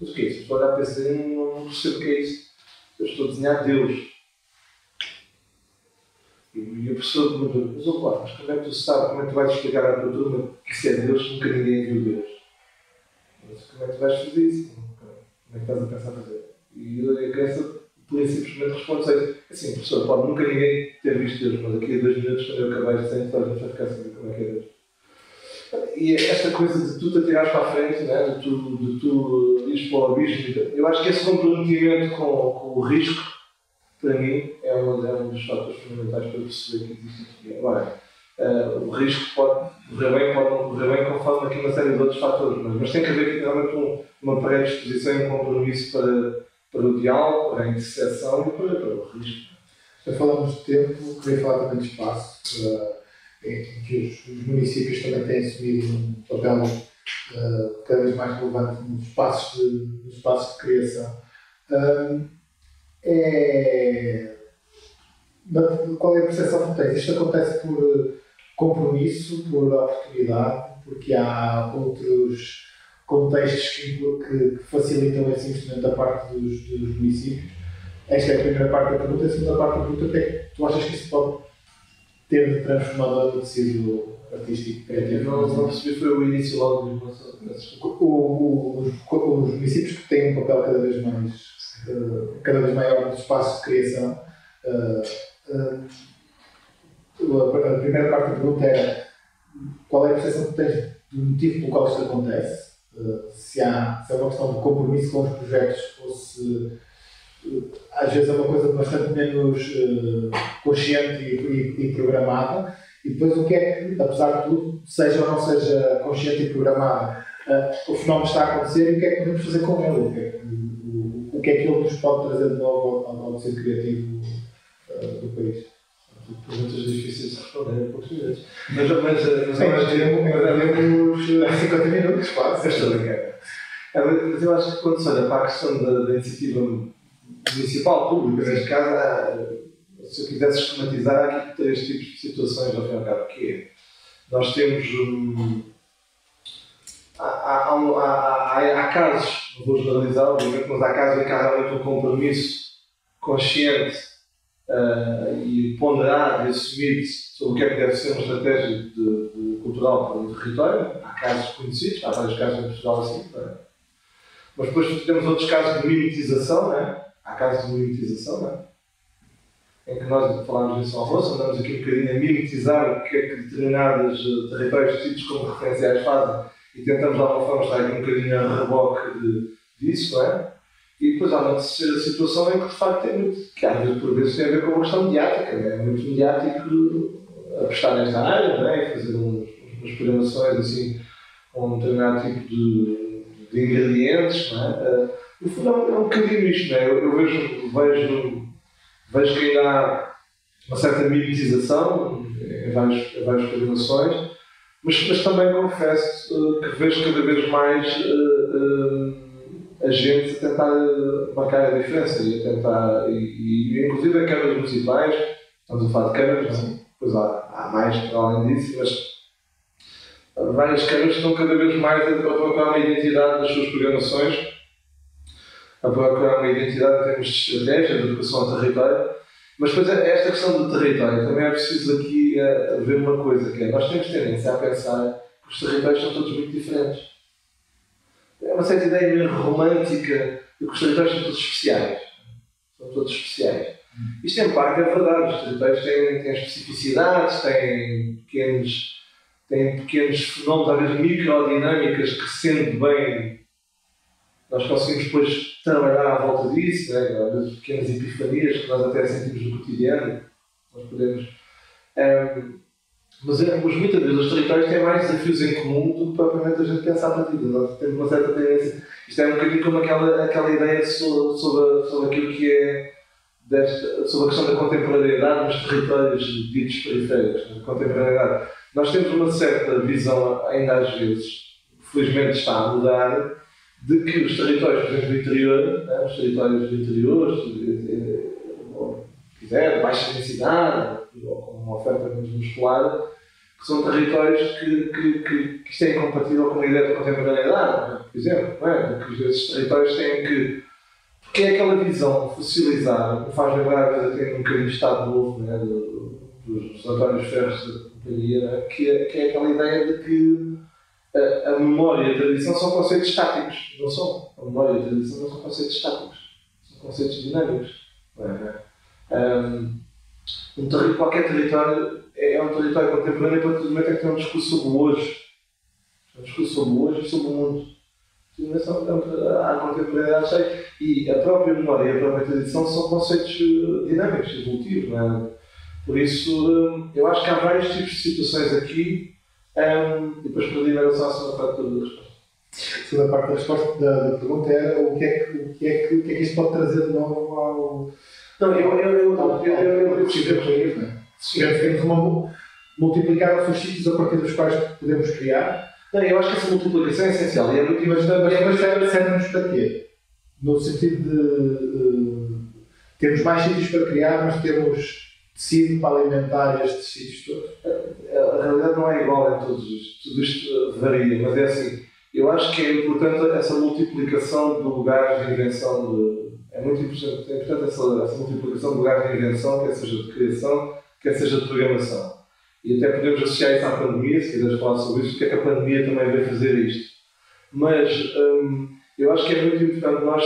Mas o que é isso? Estou a olhar para esse desenho, não percebo o que é isso. Eu estou a desenhar Deus. E a pessoa perguntou: mas olha lá, mas como é que tu sabes, como é que tu vais explicar à tua turma que se é Deus, nunca ninguém viu Deus? Mas como é que tu vais fazer isso? Como é que estás a pensar fazer? E a criança, por isso, simplesmente responde assim: professor, pode nunca ninguém ter visto Deus, mas daqui a dois minutos, quando eu acabar de sair, a gente vai ficar sabendo como é que é Deus. E esta coisa de tu te atirares para a frente, né? de tu, de tu ires para o abismo, eu acho que esse comprometimento com, com o risco, para mim, é um dos fatores fundamentais para perceber que existe. Agora, uh, o risco pode correr bem, pode não correr bem, conforme aqui uma série de outros fatores, mas, mas tem que haver realmente um, uma predisposição e um compromisso para, para o diálogo, para a interseção e para, para o risco. Já falamos de tempo, queria falar também de espaço, uh, em que os, os municípios também têm assumido um papel uh, cada vez mais relevante nos espaços de, nos espaços de criação. Uh, É... Qual é a percepção que tens? Isto acontece por compromisso, por oportunidade, porque há outros contextos que, que, que facilitam esse investimento da parte dos, dos municípios? Esta é a primeira parte da pergunta. A segunda parte da pergunta é que tu achas que isso pode ter transformado no tecido artístico criativo? Não, não percebi, foi o início logo dos nossos... Os municípios que têm um papel cada vez mais... cada vez maior espaço de criação. A primeira parte da pergunta é: qual é a percepção que tens do motivo pelo qual isto acontece? Se há, se há uma questão de compromisso com os projetos, ou se às vezes é uma coisa bastante menos consciente e, e programada, e depois o que é que, apesar de tudo, seja ou não seja consciente e programada, o fenómeno está a acontecer e o que é que podemos fazer com ele? O que é que ele nos pode trazer de novo ao, ao ser criativo uh, do país? Perguntas difíceis de responder em português. Mas nós temos cinquenta minutos, quase. Estou ligado. Mas eu acho que quando se olha para a questão da, da iniciativa municipal, pública, neste caso, se eu quisesse esquematizar, há aqui três tipos de situações, ao fim e ao cabo, que é: nós temos. Um, Há, há, há, há, há casos, não vou generalizar, obviamente, mas há casos em que há realmente um compromisso consciente uh, e ponderado e assumido sobre o que é que deve ser uma estratégia de, de cultural para o território. Há casos conhecidos, há vários casos em Portugal assim, não é? Mas depois temos outros casos de mimetização, não é? Há casos de mimetização, não é? Em que nós falámos disso ao rosto, andamos aqui um bocadinho a mimetizar o que é que determinados territórios tidos como referenciais fazem. E tentamos de alguma forma estar aqui um bocadinho a reboque de, disso, não é? E depois há uma terceira situação em que de facto tem muito, que às vezes por vezes tem a ver com uma questão mediática, não é? É muito mediático apostar nesta área, não é? E fazer uns, umas programações assim, com um determinado tipo de, de ingredientes, não é? Uh, no fundo é um bocadinho isto, não é? Eu, eu vejo, vejo, vejo que ainda há uma certa mimetização em várias, em várias programações. Mas, mas também confesso uh, que vejo cada vez mais uh, uh, agentes a tentar uh, marcar a diferença e a tentar, e, e inclusive a câmaras municipais, estamos a falar de câmaras, não é? Pois há, há mais para além disso, mas várias câmaras estão cada vez mais a procurar uma identidade nas suas programações, a procurar uma identidade em termos de estratégia, de educação ao território. Mas depois esta questão do território, também é preciso aqui a, a ver uma coisa, que é, nós temos tendência a pensar que os territórios são todos muito diferentes. É uma certa ideia meio romântica de que os territórios são todos especiais. São todos especiais. Isto em parte é verdade, os territórios têm, têm especificidades, têm pequenos, têm pequenos fenómenos, talvez microdinâmicas que, sendo bem nós conseguimos depois trabalhar à volta disso, né? Pequenas epifanias que nós até sentimos no cotidiano, nós podemos. Um, mas, é, mas muitas vezes os territórios têm mais desafios em comum do que propriamente a gente pensa à partida. Nós temos uma certa tendência. Isto é um bocadinho como aquela, aquela ideia sobre, sobre, sobre aquilo que é desta, sobre a questão da contemporaneidade nos territórios ditos periféricos, da contemporaneidade. Nós temos uma certa visão, ainda às vezes, felizmente está a mudar, de que os territórios, por exemplo, do interior, né, os territórios do interior, ou, se quiser, de baixa densidade, ou com uma oferta menos muscular, que são territórios que, que, que, que isto é incompatível com a ideia da contemporaneidade, né, por exemplo, não é? Porque esses territórios têm que... Porque é aquela visão fossilizada, que faz lembrar, às vezes, até um bocadinho de Estado Novo, né, dos, dos Antónios Ferros da companhia, né, que, é, que é aquela ideia de que a, a memória e a tradição são conceitos estáticos, não são? A memória e a tradição não são conceitos estáticos, são conceitos dinâmicos. É? Um, um território, qualquer território é um território contemporâneo, para todo momento é que tem um discurso sobre o hoje. Um discurso sobre o hoje e sobre o mundo. Há contemporaneidade e a própria memória e a própria tradição são conceitos dinâmicos, evolutivos. Não é? Por isso, eu acho que há vários tipos de situações aqui. Um, e depois perdi a segunda parte da resposta. A segunda parte da resposta da, da pergunta era o que é que, o que, é que, o que, é que isto pode trazer de novo ao... Não, eu... eu, eu, ao, eu, eu, eu, eu temos uma... multiplicaram-se os sítios a partir dos quais podemos criar. Não, eu acho que essa multiplicação é essencial. E é muito importante, mas serve-nos para quê? No sentido de... de temos mais sítios para criar, mas temos... decido para alimentar estes sítios todos? A realidade não é igual em todos os... Tudo isto varia, mas é assim. Eu acho que é importante essa multiplicação de lugares de invenção. De, é muito importante, é importante essa, essa multiplicação de lugares de invenção, quer seja de criação, quer seja de programação. E até podemos associar isso à pandemia, se quiseres falar sobre isso, porque é que a pandemia também vai fazer isto. Mas hum, eu acho que é muito importante nós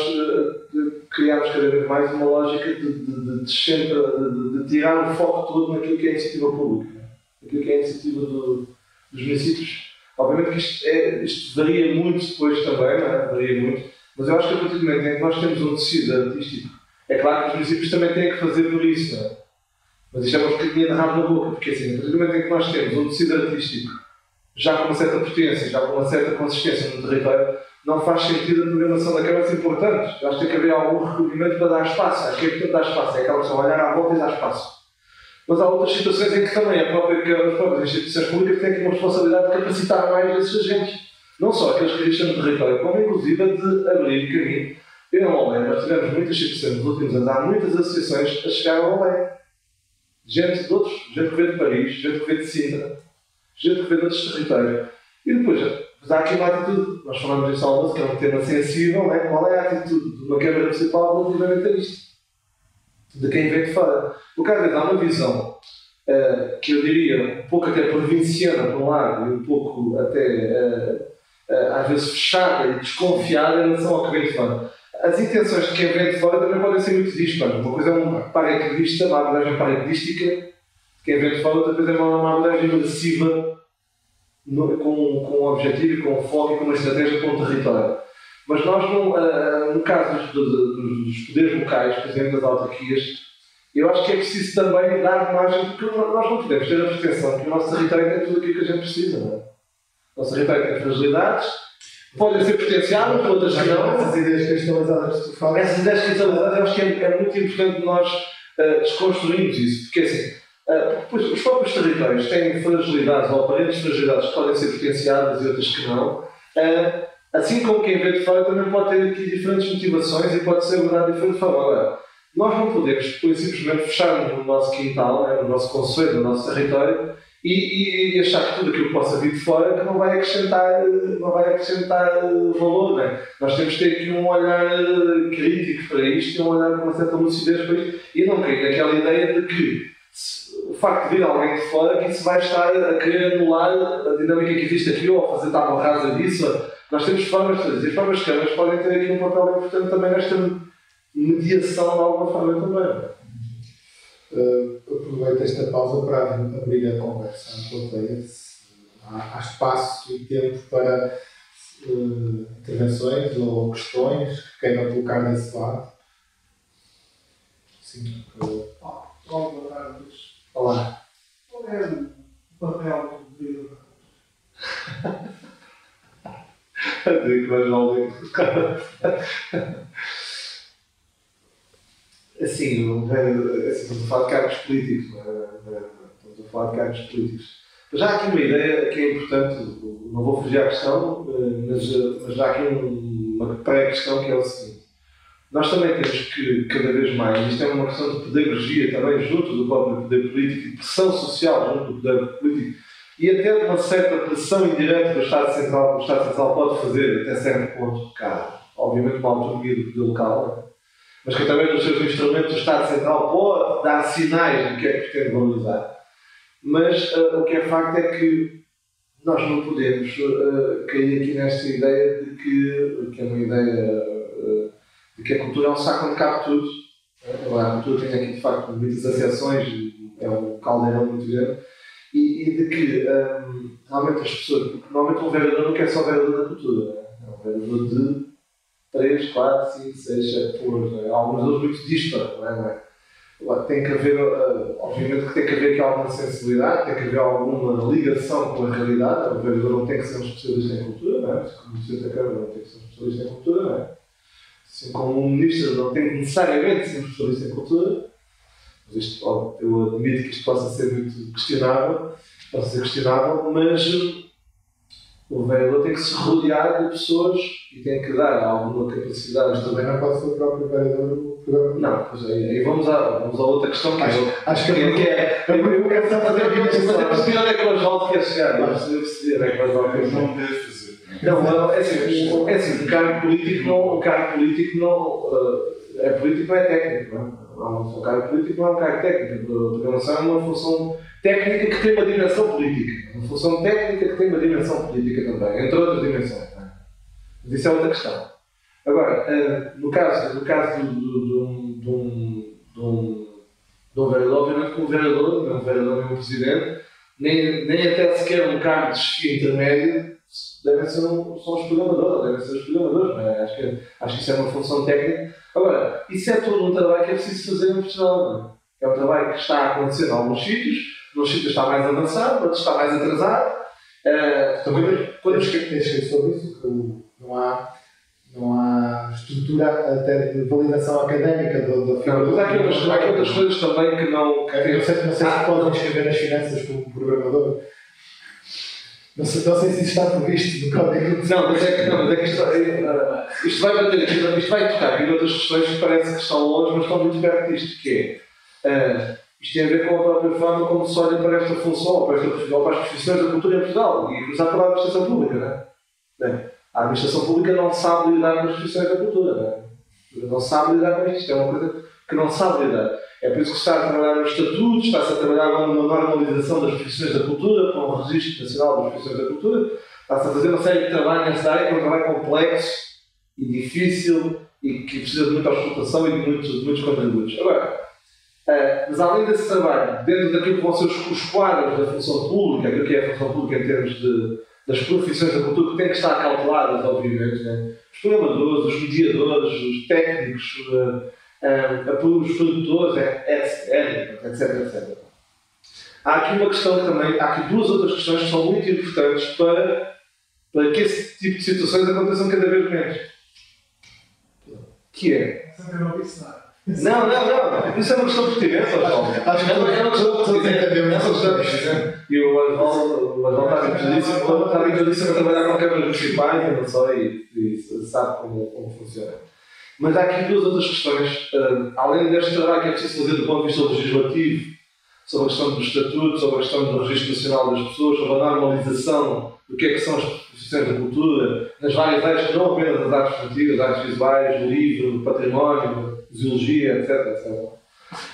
criarmos cada vez mais uma lógica de, de, de, de, de tirar o foco todo naquilo que é a iniciativa pública, naquilo que é a iniciativa do, dos municípios. Obviamente que isto, é, isto varia muito depois também, não é? Varia muito, mas eu acho que a partir do momento em que nós temos um tecido artístico, é claro que os municípios também têm que fazer por isso, não é? Mas isto é uma pequenininha de rabo na boca, porque assim, a partir do momento em que nós temos um tecido artístico já com uma certa potência, já com uma certa consistência no território, não faz sentido a programação da Câmara ser importante. Acho que tem que haver algum recolhimento para dar espaço. Acho que é importante dar espaço. É aquela questão de olhar à volta e dar espaço. Mas há outras situações em que também a própria Câmara, as próprias instituições públicas têm que ter uma responsabilidade de capacitar mais esses agentes. Não só aqueles que deixam o território, como inclusive de abrir caminho. Eu não Loulé, nós tivemos muitas instituições nos últimos anos, há muitas associações a chegar ao Loulé. Gente de outros, gente que veio de Paris, gente que veio de Sintra, gente que veio de outros territórios. E depois... Mas há aqui uma atitude, nós falamos disto ao almoço, que é um tema sensível, né? Qual é a atitude de uma Câmara Municipal relativamente a isto? De quem vem de fora. Porque às vezes há uma visão uh, que eu diria um pouco até provinciana, por um lado, e um pouco até uh, uh, às vezes fechada e desconfiada em relação ao que vem de fora. As intenções de quem vem de fora também podem ser muito dispares. Uma coisa é uma paraquedista, uma abordagem paraquedística, de quem vem de fora, outra coisa é uma abordagem agressiva. No, com, com um objetivo, com um foco e com uma estratégia para um território. Mas nós, no, uh, no caso dos, dos, dos poderes locais, por exemplo, das autarquias, eu acho que é preciso também dar margem, porque nós não podemos ter a percepção que o nosso território tem tudo aquilo que a gente precisa. Não é? O nosso território tem fragilidades, podem ser potenciadas, outras que não. Essas ideias cristalizadas que tu falas. Essas ideias cristalizadas, eu acho que é, é muito importante nós uh, desconstruirmos isso, porque assim. Uh, pois, os próprios territórios têm fragilidades ou aparentes fragilidades que podem ser potenciadas e outras que não. Uh, assim como quem vê de fora também pode ter aqui diferentes motivações e pode ser abordado de diferente forma. Agora, nós não podemos pois, simplesmente fechar-nos no nosso quintal, né, no nosso conselho, no nosso território e, e, e achar que tudo aquilo que possa vir de fora que não vai acrescentar, não vai acrescentar valor. Né? Nós temos que ter aqui um olhar crítico para isto e um olhar com uma certa lucidez para isto e não cair naquela ideia de que o facto de vir alguém de fora, que isso vai estar a querer anular a dinâmica que existe aqui ou a fazer tábua rasa disso. Nós temos formas de fazer, e as formas de câmaras podem ter aqui um papel importante também nesta mediação de alguma forma também. Uh, aproveito esta pausa para abrir a conversa à plateia. Há, há espaço e tempo para uh, intervenções ou questões que queiram colocar nesse lado? Sim. Eu... Boa tarde. Olá. Qual é o papel do livro? A dizer que vais ao livro. Assim, não é, assim, estamos a falar de cargos políticos, não é? Estamos a falar de cargos políticos. Mas há aqui uma ideia que é importante, não vou fugir à questão, mas, mas há aqui uma pré-questão que é o seguinte. Nós também temos que, cada vez mais, isto é uma questão de pedagogia também junto do próprio poder político, de pressão social junto do poder político, e até de uma certa pressão indireta do Estado Central, que o Estado Central pode fazer até certo ponto, cá, obviamente uma autonomia do poder local, mas que através dos seus instrumentos o Estado Central pode dar sinais do que é que pretende valorizar. Mas uh, o que é facto é que nós não podemos uh, cair aqui nesta ideia de que, que é uma ideia uh, de que a cultura é um saco onde cabe tudo. Agora, a cultura tem aqui de facto muitas acessões, é um caldeirão muito grande, e, e de que um, realmente as pessoas, porque normalmente um vereador não quer só vereador da cultura, é um vereador de três, quatro, cinco, seis, sete pessoas, né? Alguns deles muito díspares, não é? Não é? Tem que haver, obviamente que tem que haver aqui alguma sensibilidade, tem que haver alguma ligação com a realidade. O vereador não tem que ser um especialista em cultura, não é? Como o presidente da Câmara não tem que ser um especialista em cultura, não é? Assim como o ministro não tem que necessariamente ser um especialista em cultura, mas isto, ó, eu admito que isto possa ser muito questionável, possa ser questionável, mas o vereador tem que se rodear de pessoas e tem que dar alguma capacidade. Mas também não pode ser o próprio vereador. Não, pois aí, aí vamos, a, vamos a outra questão que acho, eu, acho que é, que é, eu, eu quero só fazer aqui uma questão, mas percebi onde é que o Osvaldo quer chegar, mas percebi onde é que o Osvaldo quer chegar. Não deve fazer. Não, é assim, o, é assim, o cargo político não, o cargo político não, é político não é técnico, não é? O cargo político não é um cargo técnico, a programação é uma função técnica que tem uma dimensão política, uma função técnica que tem uma dimensão política também, entre outras dimensões, não é? Mas isso é outra questão. Agora, no caso, no caso de, de, de, um, de, um, de um vereador, obviamente que um vereador, não um vereador nem um presidente, nem, nem até sequer um cargo de chefia intermédio, devem ser um, são os programadores, devem ser os programadores, mas acho que, acho que isso é uma função técnica. Agora, isso é todo um trabalho que é preciso fazer em Portugal. É um trabalho que está a acontecer em alguns sítios, nos sítios está mais avançado, outros está mais atrasado. Uh, também, quando esqueci sobre isso, que não há... Não há estrutura até de validação académica do figura. Mas há aqui outras coisas também que não. Que não sei, não sei ah, se podem escrever as finanças como programador. Não sei, não sei se isto está previsto no código de. Não, mas é que, não, mas é que isto, é, isto vai bater aqui, isto vai tocar aqui outras questões que parece que estão longe, mas estão muito perto disto, que é. Uh, isto tem a ver com a própria forma como se olha para esta função, ou para, esta, ou para as profissões da cultura em Portugal, e começar pela administração pública, não é? Bem, a administração pública não sabe lidar com as profissões da cultura, não é? Não sabe lidar com isto, isto é uma coisa que não sabe lidar. É por isso que está a trabalhar no estatuto, está-se a trabalhar numa normalização das profissões da cultura, com o Registro Nacional das Profissões da Cultura, está-se a fazer uma série de trabalho nessa área, que é um trabalho complexo e difícil e que precisa de muita auscultação e de muitos, de muitos contributos. Agora, uh, mas além desse trabalho, dentro daquilo que vão ser os, os quadros da função pública, aquilo que é a função pública em termos de das profissões da cultura que têm que estar calculadas, obviamente, né? Os programadores, os mediadores, os técnicos, uh, uh, os produtores, etc, etc, etcétera. Há aqui uma questão também, há aqui duas outras questões que são muito importantes para, para que esse tipo de situações aconteçam cada vez menos. Que é? Não, não, não. Isso é uma questão pertinente, Osvaldo. Acho que é uma questão pertinente. É uma questão pertinente. E o Osvaldo está habituadíssimo a trabalhar com câmaras municipais e não só, e, e sabe como, como funciona. Mas há aqui duas outras questões. Uh, além deste trabalho que é preciso fazer do ponto de vista legislativo, sobre a questão do estatuto, sobre a questão do Registro Nacional das Pessoas, sobre a normalização do que é que são as profissões da cultura, nas várias áreas, não apenas as artes antigas, as artes visuais, o livro, o património, zoologia, etcétera, etcétera.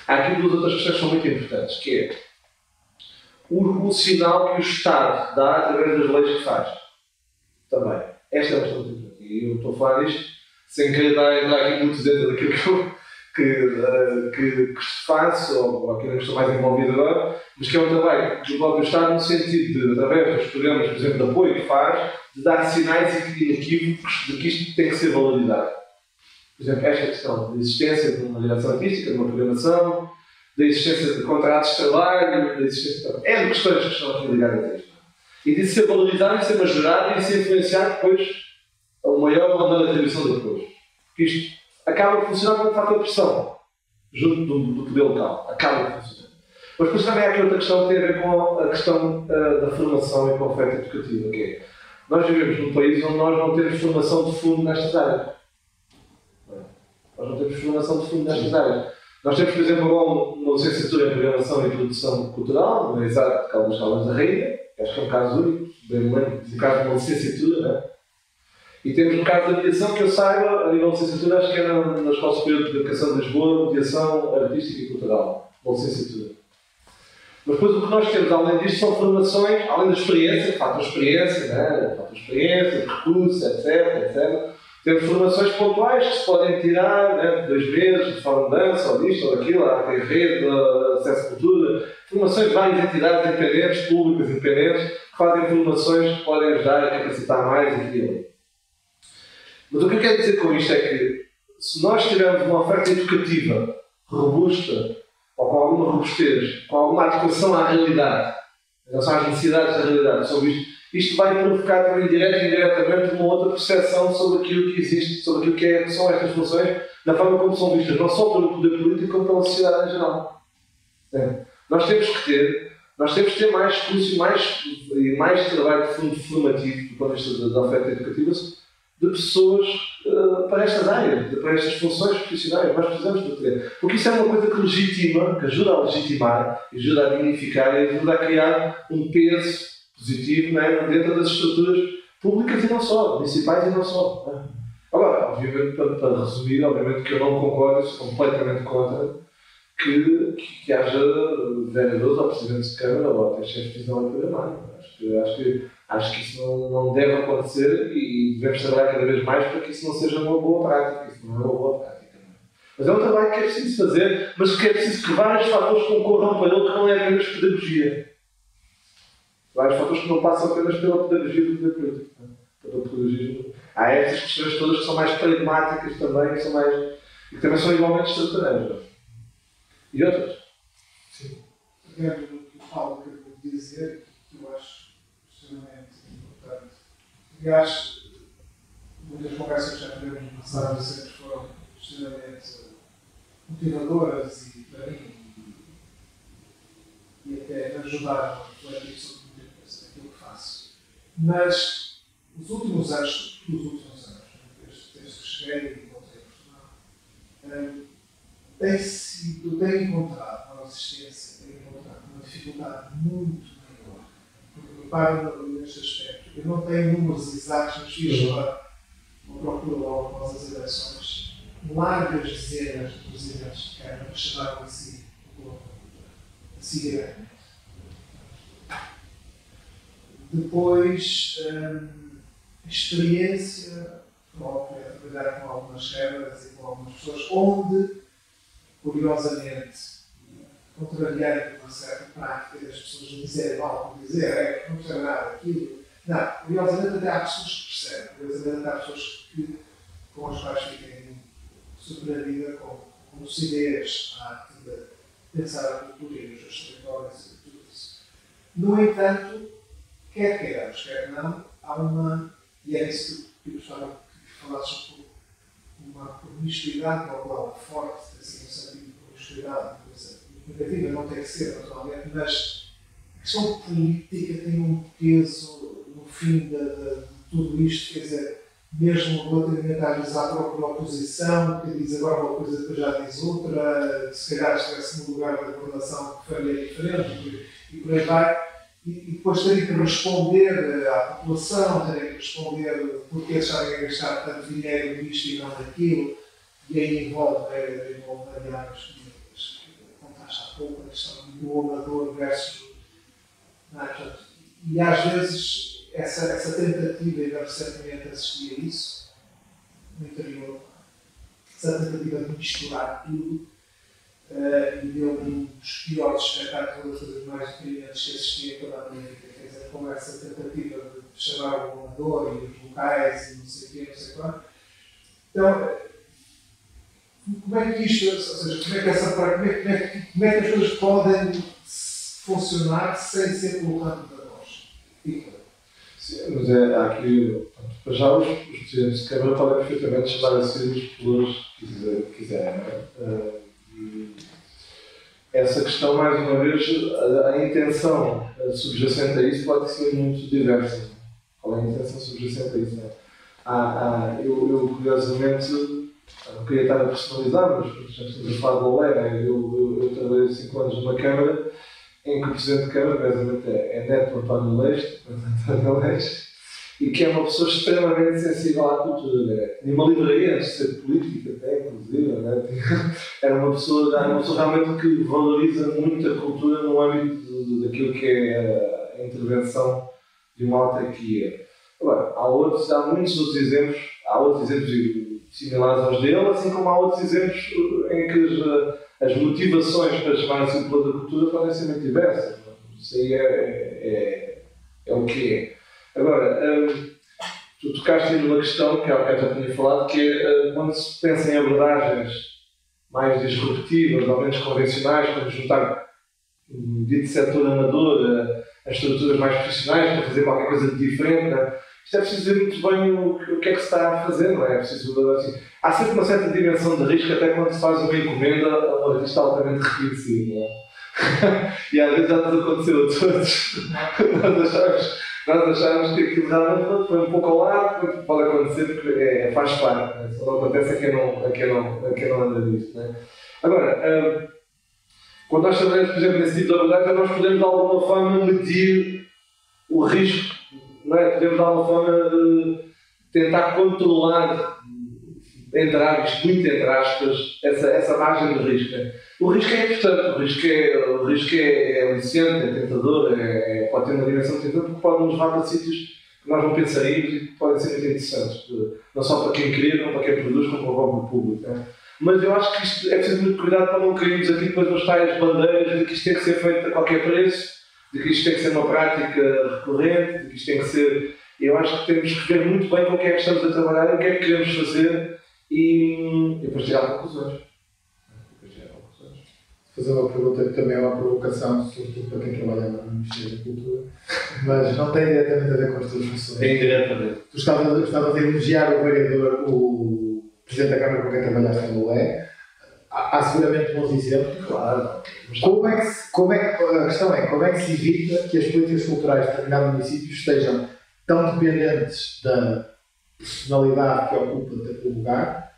Há aqui duas outras questões que são muito importantes, que é o, o sinal que o Estado dá através das leis que faz. Também. Esta é uma questão muito importante. E eu estou a falar disto sem querer dar, dar aqui muitos dentro daquilo que, eu, que, que, que faço, ou aquilo que estou mais envolvido agora, mas que é um trabalho do próprio Estado no sentido de, através dos programas, por exemplo, de apoio que faz, de dar sinais inequívocos de que isto tem que ser valorizado. Por exemplo, esta questão da existência de uma direção artística, de uma programação, da existência de contratos de trabalho, da existência de... É de questões que estão ligadas a isto. E de ser valorizado, de ser majorado e de ser influenciado depois a uma maior ou menor atribuição de apoio. Porque isto acaba de funcionar como um fator de pressão junto do, do poder local. Acaba de funcionar. Mas depois também há aqui outra questão que tem a ver com a questão uh, da formação e com a oferta educativa, que é, nós vivemos num país onde nós não temos formação de fundo nestas áreas. Nós não temos formação de fundo nestas áreas. Nós temos, por exemplo, agora uma licenciatura em Programação e Produção Cultural, na Exato de Caldas Caldas da Rainha, que acho que é um caso único, bem momento, de caso de uma licenciatura, não é? E temos no caso da mediação, que eu saiba, a nível de licenciatura, acho que era na, na Escola Superior de Educação de Lisboa, mediação artística e cultural, uma licenciatura. Mas depois o que nós temos, além disto, são formações, além da experiência, falta experiência, né? Falta experiência, recursos, etc, etcétera. Temos formações pontuais que se podem tirar, né? Dois meses, de forma de dança, ou disto, ou daquilo, a T V, acesso à cultura, formações de várias entidades independentes, públicas independentes, que fazem formações que podem ajudar a capacitar mais aquilo. Mas o que eu quero dizer com isto é que, se nós tivermos uma oferta educativa robusta, ou com alguma robustez, com alguma adequação à realidade, em relação às necessidades da realidade, sobre isto, isto vai provocar também, direto e indiretamente, uma outra percepção sobre aquilo que existe, sobre aquilo que, é, que são estas funções, da forma como são vistas, não só pelo poder político, como pela sociedade em geral. É. Nós temos que ter, nós temos que ter mais curso e mais, e mais trabalho de fundo formativo, do ponto de vista da oferta educativa, de pessoas uh, para estas áreas, para estas funções profissionais, nós precisamos de ter. Porque isso é uma coisa que legitima, que ajuda a legitimar, ajuda a dignificar e ajuda a criar um peso positivo, não é? Dentro das estruturas públicas e não só, municipais e não só. Não é? Agora, obviamente, para, para resumir, obviamente que eu não concordo, sou completamente contra que, que, que haja vereadores ou presidentes de Câmara ou até chefes de não programar. Acho que, acho que Acho que isso não, não deve acontecer e devemos trabalhar cada vez mais para que isso não seja uma boa prática. Isso não é uma boa prática. Mas é um trabalho que é preciso fazer, mas que é preciso que vários fatores concorram para ele, que não é apenas pedagogia. Vários fatores que não passam apenas pela pedagogia do terapeuta. Pela pedagogia. Há estas questões todas que são mais pragmáticas também, que são mais, e que também são igualmente estruturais. E outras? Sim. É o que eu falo, que eu vou dizer, que eu acho extremamente importante. Aliás, muitas conversas que já tivemos no passado sempre foram extremamente motivadoras e, para mim, e até ajudaram a refletir sobre muita coisa daquilo que faço. Mas, nos últimos anos, nos últimos anos, desde que cheguei e voltei a Portugal, tem sido, tem encontrado na existência, tem encontrado uma dificuldade muito. Reparem neste aspecto. Eu não tenho números exatos, mas fiz lá, ou procuro logo após as eleições, largas dezenas de presidentes de Câmara que chamaram a si o Bloco da Cultura. A si diretamente. Depois, hum, experiência própria, a trabalhar com algumas câmaras e com algumas pessoas, onde, curiosamente, contrariando uma certa prática das pessoas dizerem algo, dizer, é, não percebe nada aquilo. Não, curiosamente até há pessoas que percebem, curiosamente até há pessoas que, com as quais fiquem surpreendida com, com lucidez, a arte de pensar a cultura e os seus territórios e tudo isso. No entanto, quer queiramos, quer não, há uma, e é isso que eu gostava que falasses um pouco, uma promiscuidade, uma palavra forte, assim, um sentido de promiscuidade, por exemplo. Negativa não tem que ser, naturalmente, mas a questão política tem um peso no fim de, de, de tudo isto, quer dizer, mesmo relativamente às vezes à própria oposição, que diz agora uma coisa, depois já diz outra, se calhar estivesse no lugar da governação que faria diferente e por aí vai, e, e depois terem que responder à população, terem que responder porque eles sabem que gastar tanto dinheiro nisto e não naquilo, e aí envolve, é, envolve aliás. Há pouco a questão do orador versus. Não, portanto, e às vezes essa, essa tentativa, e recentemente assisti a isso, no interior, essa tentativa de misturar tudo, uh, e deu-me um dos piores espetáculos, das mais diferentes que assisti a toda a minha vida. Quer dizer, com essa tentativa de chamar o governador e os locais e não sei o quê, não sei quanto. Então, como é que isto, ou seja, como é que, essa, como é, como é, como é que as coisas podem funcionar sem ser colocado na rocha? Sim, mas é, há aqui, para já os presidentes de Câmara podem perfeitamente chamar a si os pelos que quiserem. Uh, e essa questão, mais uma vez, a, a intenção subjacente a isso pode ser muito diversa. Qual é a intenção subjacente a isso? Né? Ah, ah, eu, eu, curiosamente, não queria estar a personalizar, mas já estamos a falar da Loulé, né? eu, eu, eu trabalhei cinco anos numa Câmara em que o Presidente de Câmara, precisamente, é neto António Leste, António Leste, e que é uma pessoa extremamente sensível à cultura, né? Tinha uma livraria antes de ser política, até, inclusive, né? era, uma pessoa, era uma pessoa realmente que valoriza muito a cultura no âmbito daquilo que é a intervenção de uma autarquia. Agora, há, outros, há muitos outros exemplos, há outros exemplos similares aos dele, assim como há outros exemplos em que as, as motivações para chamar-se o plano da cultura podem ser muito diversas. Isso aí é, é, é o que é. Agora, hum, tu tocaste numa questão que há bocado já tinha falado, que é quando se pensa em abordagens mais disruptivas ou menos convencionais, para juntar um dito setor amador a estruturas mais profissionais, para fazer qualquer coisa de diferente, não é? Isto é preciso ver muito bem o, o que é que se está a fazer, não é? É preciso, assim, há sempre uma certa dimensão de risco, até quando se faz uma encomenda a um artista altamente reconhecido, não é? E às vezes já nos aconteceu a todos. nós, achamos, nós achamos que aquilo realmente foi um pouco ao lado, pode acontecer porque é, faz parte, né? Só não acontece a quem não, a quem não, a quem não anda disto, não é? Agora, hum, quando nós trabalhamos, por exemplo, nesse tipo de abordagem, nós podemos de alguma forma medir o risco, não é? Podemos de alguma forma de tentar controlar, entre aspas, muito entre aspas, essa, essa margem de risco. Né? O risco é importante, o risco é, o risco é, é aliciante, é tentador, é, pode ter uma dimensão tentadora, porque pode nos levar para sítios que nós não pensaríamos e que podem ser muito interessantes, não só para quem cria, não para quem produz, como para o próprio público. Né? Mas eu acho que isto é preciso muito cuidado para não cairmos aqui depois nos tais bandeiras de que isto tem que ser feito a qualquer preço, de que isto tem que ser uma prática recorrente, de que isto tem que ser... Eu acho que temos que ver muito bem com o que é que estamos a trabalhar, o que é que queremos fazer e, e depois tirar conclusões. Fazer uma pergunta que também é uma provocação, sobretudo para quem trabalha na Ministra da Cultura, mas não tem diretamente a ver com as tuas funções. Tem diretamente. Tu estavas, estavas a elogiar o vereador, o Presidente da Câmara com quem trabalhaste na Loulé. Há, há seguramente bons exemplos. Claro. Como é que se, como é que, a questão é, como é que se evita que as políticas culturais de determinado município estejam tão dependentes da personalidade que ocupa o lugar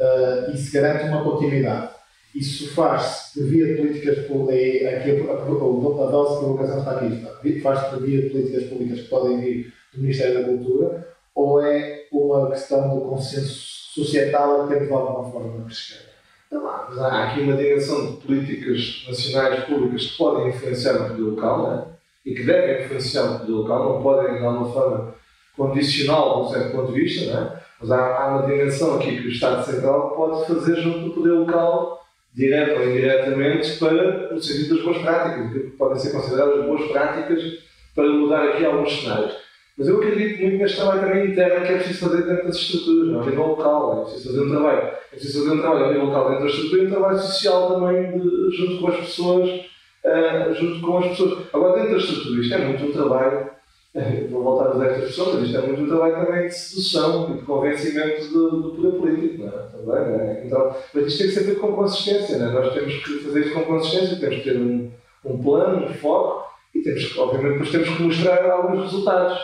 uh, e se garante uma continuidade? Isso faz-se por via de políticas públicas, aqui a, a, a, a dose de provocação está aqui, faz-se por via de políticas públicas que podem vir do Ministério da Cultura, ou é uma questão do consenso societal a ter de alguma forma que chegar? Então, mas há aqui uma dimensão de políticas nacionais públicas que podem influenciar o poder local, né? E que devem influenciar o poder local, não podem de alguma forma condicional de um certo ponto de vista, né? Mas há, há uma dimensão aqui que o Estado Central pode fazer junto do poder local, direto ou indiretamente, para o sentido das boas práticas, que podem ser consideradas boas práticas para mudar aqui alguns cenários. Mas eu acredito muito neste trabalho também interno que é preciso fazer dentro das estruturas, não, a nível local, é preciso fazer um trabalho. É preciso fazer um trabalho a nível local dentro da estrutura e um trabalho social também de, junto com as pessoas, uh, junto com as pessoas. Agora, dentro da estrutura, isto é muito um trabalho, vou voltar a usar estas pessoas, mas isto é muito um trabalho também de sedução e de convencimento do, do poder político, não é? Também, não é? Então, mas isto tem que ser feito com consistência, não é? Nós temos que fazer isto com consistência, temos que ter um, um plano, um foco e temos que, obviamente, depois temos que mostrar alguns resultados.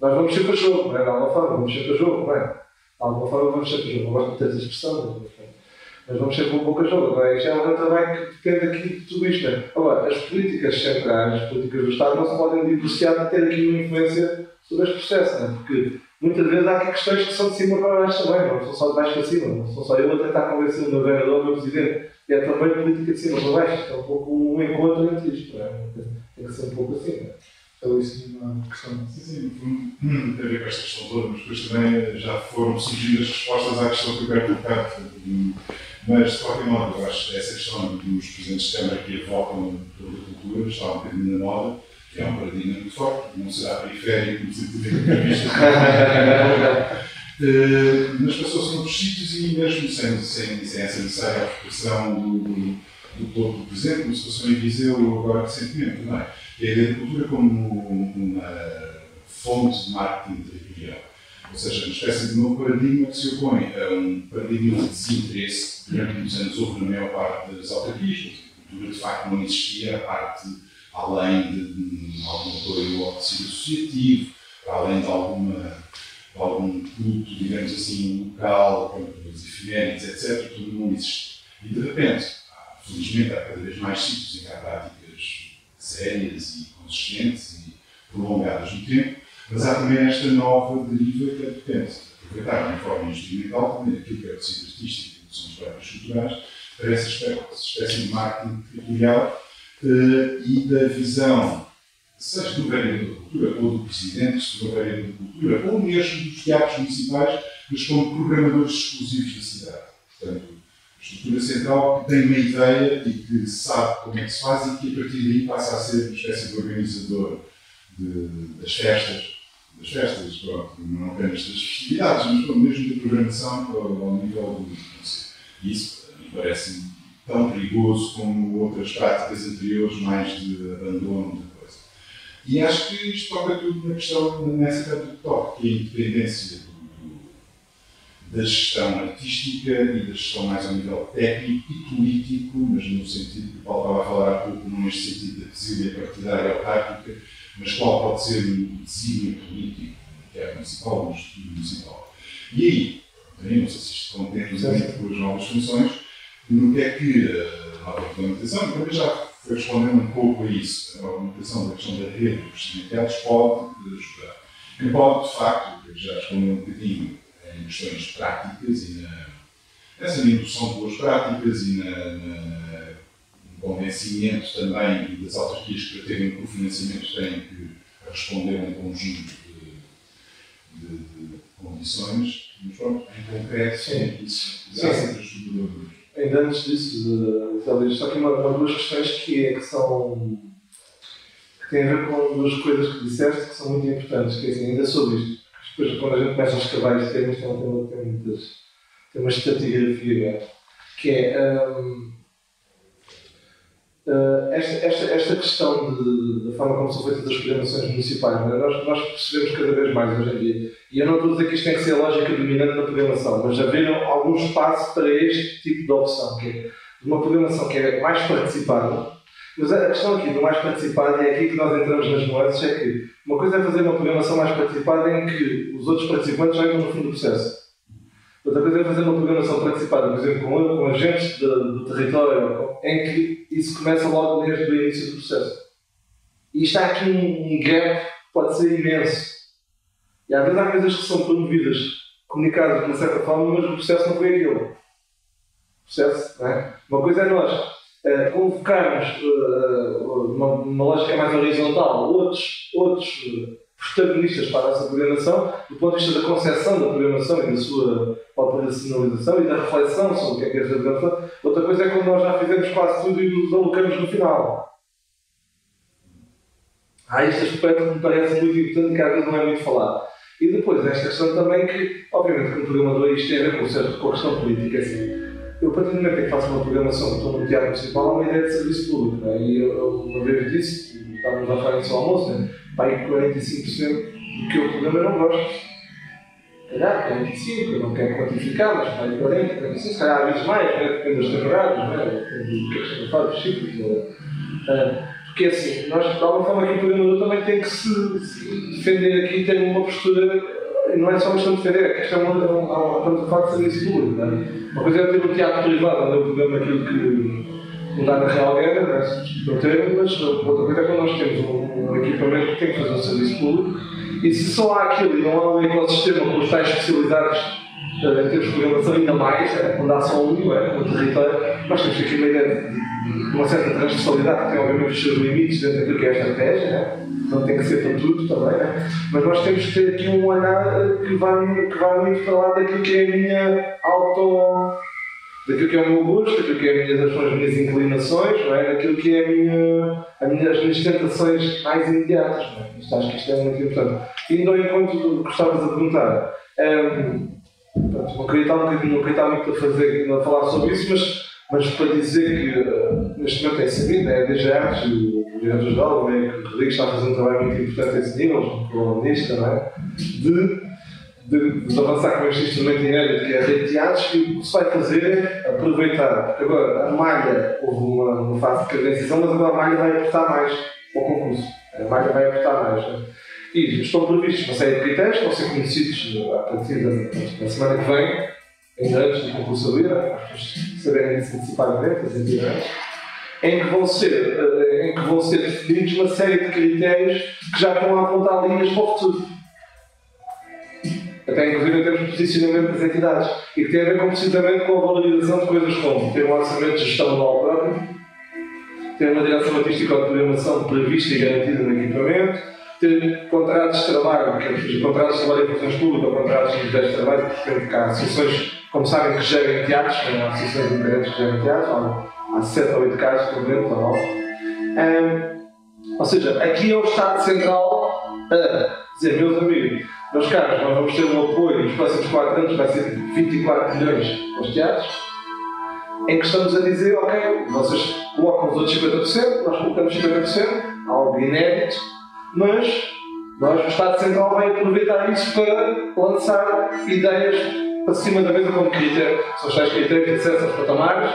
Nós vamos sempre a jogo, não é? De alguma forma, vamos sempre a jogo, não é? De alguma forma vamos sempre a jogo, não gosto de ter essa expressão, mas vamos sempre um pouco a jogo, não é? Isto é um trabalho que depende aqui de tudo isto, não é? Agora, as políticas centrais, as políticas do Estado, não se podem divorciar de ter aqui uma influência sobre este processo, não é? Porque muitas vezes há aqui questões que são de cima para baixo também, não são só de baixo para cima, não são só eu a tentar convencer o meu vereador, o meu presidente, é também política de cima para baixo, é um pouco um encontro entre isto, não é? Tem que ser um pouco assim, não é? Então isso não é uma questão. Sim, sim, hum, tem a ver com esta questão toda, mas depois também já foram surgindo as respostas à questão que eu quero colocar. Mas, de qualquer modo, eu acho que essa questão que os presidentes de Câmara que evocam pela cultura está um bocadinho na moda. que é um paradigma forte, não será periférico no sentido de entrevista, uh, mas passou-se noutros sítios e mesmo sem, sem, sem essa necessária recuperação do, do corpo presente, como se passou em Viseu agora recentemente, não é? É a ideia da cultura como uma fonte de marketing territorial. Ou seja, uma espécie de novo paradigma que se opõe a um paradigma de desinteresse que durante muitos anos houve na maior parte das autarquias. A cultura, de facto, não existia, a parte além de algum apoio ao tecido associativo, além de alguma, algum culto, digamos assim, local, como os efemérides, etcétera, tudo não existe. E, de repente, há, felizmente, há cada vez mais sítios em que há práticas sérias e consistentes e prolongadas no tempo. Mas há também esta nova deriva que é de repente aproveitar de uma forma instrumental também aquilo que é o tecido artístico, que são os práticos culturais, para essa espécie de marketing territorial uh, e da visão, seja do vereador da cultura, ou do presidente, seja do vereador da cultura, ou mesmo dos teatros municipais, mas como programadores exclusivos da cidade. Portanto, a estrutura central que tem uma ideia e que sabe como é que se faz e que a partir daí passa a ser uma espécie de organizador de, das festas. das festas, pronto, não apenas das festividades, mas pronto, mesmo da programação ao nível do conceito. E isso me parece tão perigoso como outras práticas anteriores, mais de abandono da coisa. E acho que isto toca tudo na questão, nessa que toca, que é a independência do, da gestão artística e da gestão mais a nível técnico e político, mas no sentido que o Paulo estava a falar há pouco, não neste sentido da presidência partidária e autárquica, mas qual pode ser o desígnio político, quer municipal ou municipal. E aí, não sei se isto contém-nos com as novas funções, no que é que a nova regulamentação, também já foi respondendo um pouco a isso, a regulamentação da questão da rede dos sindicatos pode ajudar. Quem pode, de facto, já respondeu um bocadinho em questões práticas e na, nessa indução de boas práticas e na, na convencimento também das autarquias que, para terem o financiamento, têm que responder a um conjunto de, de, de condições, mas pronto, em concreto, sim, isso. Sim. Ainda antes disso, talvez, só que uma, uma duas questões que, é, que são. Que têm a ver com duas coisas que disseste que são muito importantes, que é assim, ainda sobre isto, depois quando a gente começa a escavar isto, tem um tema, tem muitas. tem uma estratigrafia, que é. Um, Uh, esta, esta, esta questão de, de, da forma como são feitas as programações municipais, né? nós, nós percebemos cada vez mais hoje em dia. E eu não estou a dizer que isto tem que ser a lógica dominante da programação, mas haver algum espaço para este tipo de opção, que é uma programação que é mais participada. Mas a questão aqui do mais participada, e é aqui que nós entramos nas nuances, é que uma coisa é fazer uma programação mais participada em que os outros participantes já entram no fim do processo. Outra coisa é fazer uma programação participada, por exemplo, com, com agentes de, do território, em que isso começa logo desde o início do processo. E está aqui um, um gap que pode ser imenso. E às vezes há coisas que são promovidas, comunicadas de uma certa forma, mas o processo não foi aquilo. O processo, não é? Uma coisa é nós é, convocarmos uh, uma, uma lógica mais horizontal, outros, outros protagonistas para a nossa programação, do ponto de vista da concepção da programação e da sua operacionalização e da reflexão sobre o que é que é esta programação. Outra coisa é quando nós já fizemos quase tudo e nos alocamos no final. Há este aspecto que me parece muito importante, que às vezes não é muito falado. E depois, esta questão também que, obviamente, como programador, isto tem a ver com, certo, com a questão política. Assim, eu, a partir do momento em que faço uma programação, estou no teatro municipal, há uma ideia de serviço público. Né? E eu, uma vez disse, estávamos a falar antes do almoço, né? Pai, quarenta e cinco por cento do que eu programo eu não gosto. Calhar, quarenta e cinco por cento, eu não quero quantificar, mas pai, quarenta por cento, se calhar às vezes mais, né? Depende das temporadas, né? Depende do que a gente faz, dos ciclos. Né? Porque assim, nós, de alguma forma, aqui o programador também tem que se defender aqui, tem uma postura. Não é só uma questão de defender, é que questão de, quando de facto, serviço público. Uma coisa é ter um teatro privado, onde eu programo aquilo que. Não dá na real guerra, não tem, mas outra coisa é quando nós temos um, um equipamento que tem que fazer um serviço público e se só há aquilo e não há um ecossistema com os tais especializados uh, em termos de programação ainda mais, é, quando há só um, é, um território, nós temos aqui uma ideia de uma certa transversalidade que tem obviamente os seus limites dentro daquilo que é a estratégia, né? Não tem que ser para tudo também, né? Mas nós temos que ter aqui um olhar que vai, que vai muito para lá daquilo que é a minha auto... daquilo que é o meu gosto, daquilo que é as minhas, as minhas inclinações, não é? Daquilo que é a minha, a minha, as minhas tentações mais imediatas. Não é? Isto, acho que isto é muito importante. E ao encontro do que estavas a perguntar, um, pronto, não queria estar um bocadinho, não queria estar muito a, fazer, a falar sobre isso, mas, mas para dizer que uh, neste momento é sabido, é a D G Artes, o diretor-geral, o Rodrigo está a fazer um trabalho muito importante a esse nível, o ministro, não é? De, De, de avançar com este instrumento inédito que é a rede de teatros, e o que se vai fazer é aproveitar. Porque agora a malha, houve uma, uma fase de credenciação, mas agora a malha vai apertar mais ao concurso. A malha vai apertar mais. Né? E estão previstos uma série de critérios, vão ser conhecidos a partir da, da semana que vem, ainda antes do concurso abrir, saberem disso antecipadamente, as entidades, em que vão ser, em que vão ser definidos uma série de critérios que já estão a apontar linhas para o futuro. Até inclusive em termos de posicionamento das entidades, e que tem a ver completamente com a valorização de coisas como ter um orçamento de gestão do próprio, ter uma direção artística ou de programação prevista e garantida no equipamento, ter contratos de trabalho, que é contratos de trabalho em funções públicas ou contratos de de trabalho, porque há associações, como sabem, que gerem teatros, há associações diferentes que gerem teatros, há sete ou oito casos, por exemplo, ou não. Ou seja, aqui é o Estado Central a dizer, meus amigos, meus caros, nós vamos ter um apoio nos próximos quatro anos, vai ser vinte e quatro milhões aos teatros, em que estamos a dizer, ok, vocês colocam os outros cinquenta por cento, nós colocamos cinquenta por cento, algo inédito, mas nós, o Estado Central vai aproveitar isso para lançar ideias para cima da mesa como critério, são os tais critérios de acesso aos patamares,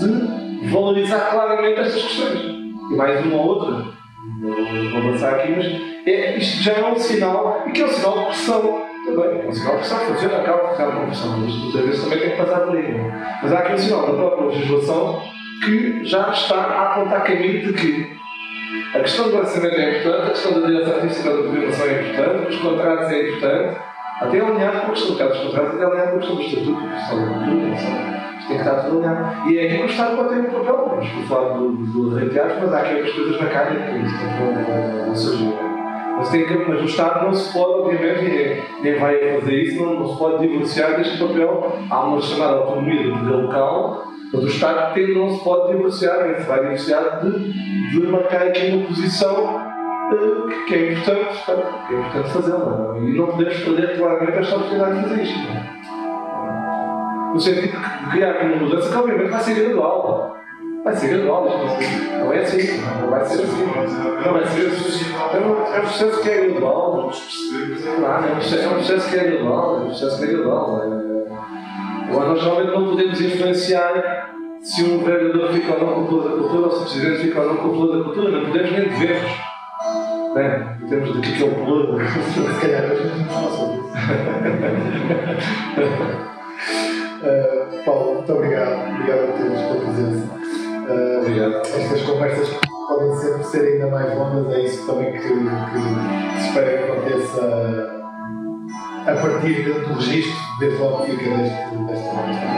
de valorizar claramente estas questões. E mais uma ou outra, vou lançar aqui, mas é, isto já é um sinal, e que é um sinal de pressão também. É um sinal de pressão, funciona, acaba de ficar com pressão. Isto muitas vezes também tem que passar por aí. Mas há aqui um sinal da própria legislação que já está a apontar caminho de que a questão do orçamento é importante, a questão da direção artística da programação é importante, os contratos é importante, até alinhado com a questão do caso dos contratos, até alinhado com a questão do estatuto, com a questão da cultura. Isto tem que estar tudo alinhado. E é aqui que o Estado pode ter um papel, vamos falar do, do, do teatro, mas há aqui outras coisas na calha, que isto não surgiu. Mas, tem que, mas o Estado não se pode, obviamente, nem, nem vai fazer isso, não, não se pode divorciar deste papel. Há uma chamada autonomia do poder local, mas o Estado tem, não se pode divorciar, nem se vai divorciar de, de marcar aqui uma posição uh, que é importante, que é importante fazê-la. E não podemos perder claramente esta oportunidade de fazer isto. No sentido de criar uma mudança que, obviamente, vai ser gradual. Vai ser gradual, não é assim, não vai ser assim, não vai ser assim. É um processo que é gradual, claro, é um processo que é gradual, é um processo que é gradual. Agora, nós realmente não podemos influenciar se um vereador fica ou não com o plano da cultura, ou se o presidente fica ou não com o plano da cultura, não podemos nem devemos. Em termos do que é o plano, se calhar a gente não fala sobre isso. Paulo, muito obrigado, obrigado a todos pela presença. Uh, estas conversas podem sempre ser ainda mais longas, é isso também que, que se espera que aconteça a, a partir do registro, desde logo fica desta conversa,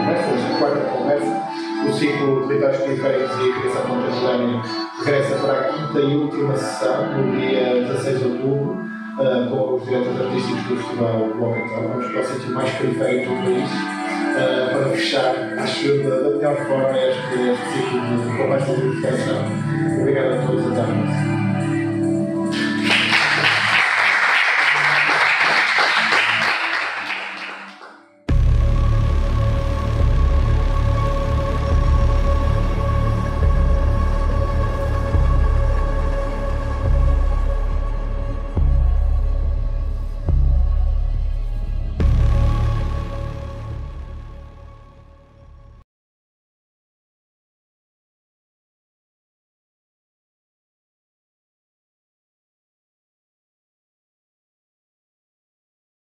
desta quarta conversa. O ciclo Territórios Periféricos e Criação Contemporânea regressa para a quinta e última sessão, no dia dezasseis de outubro, uh, com os diretores artísticos do Festival do Homem de Trabalho, que é o sítio mais periférico do país. Uh, para fechar, acho que da melhor forma este ciclo de conversa de educação. Obrigado a todos, até à próxima.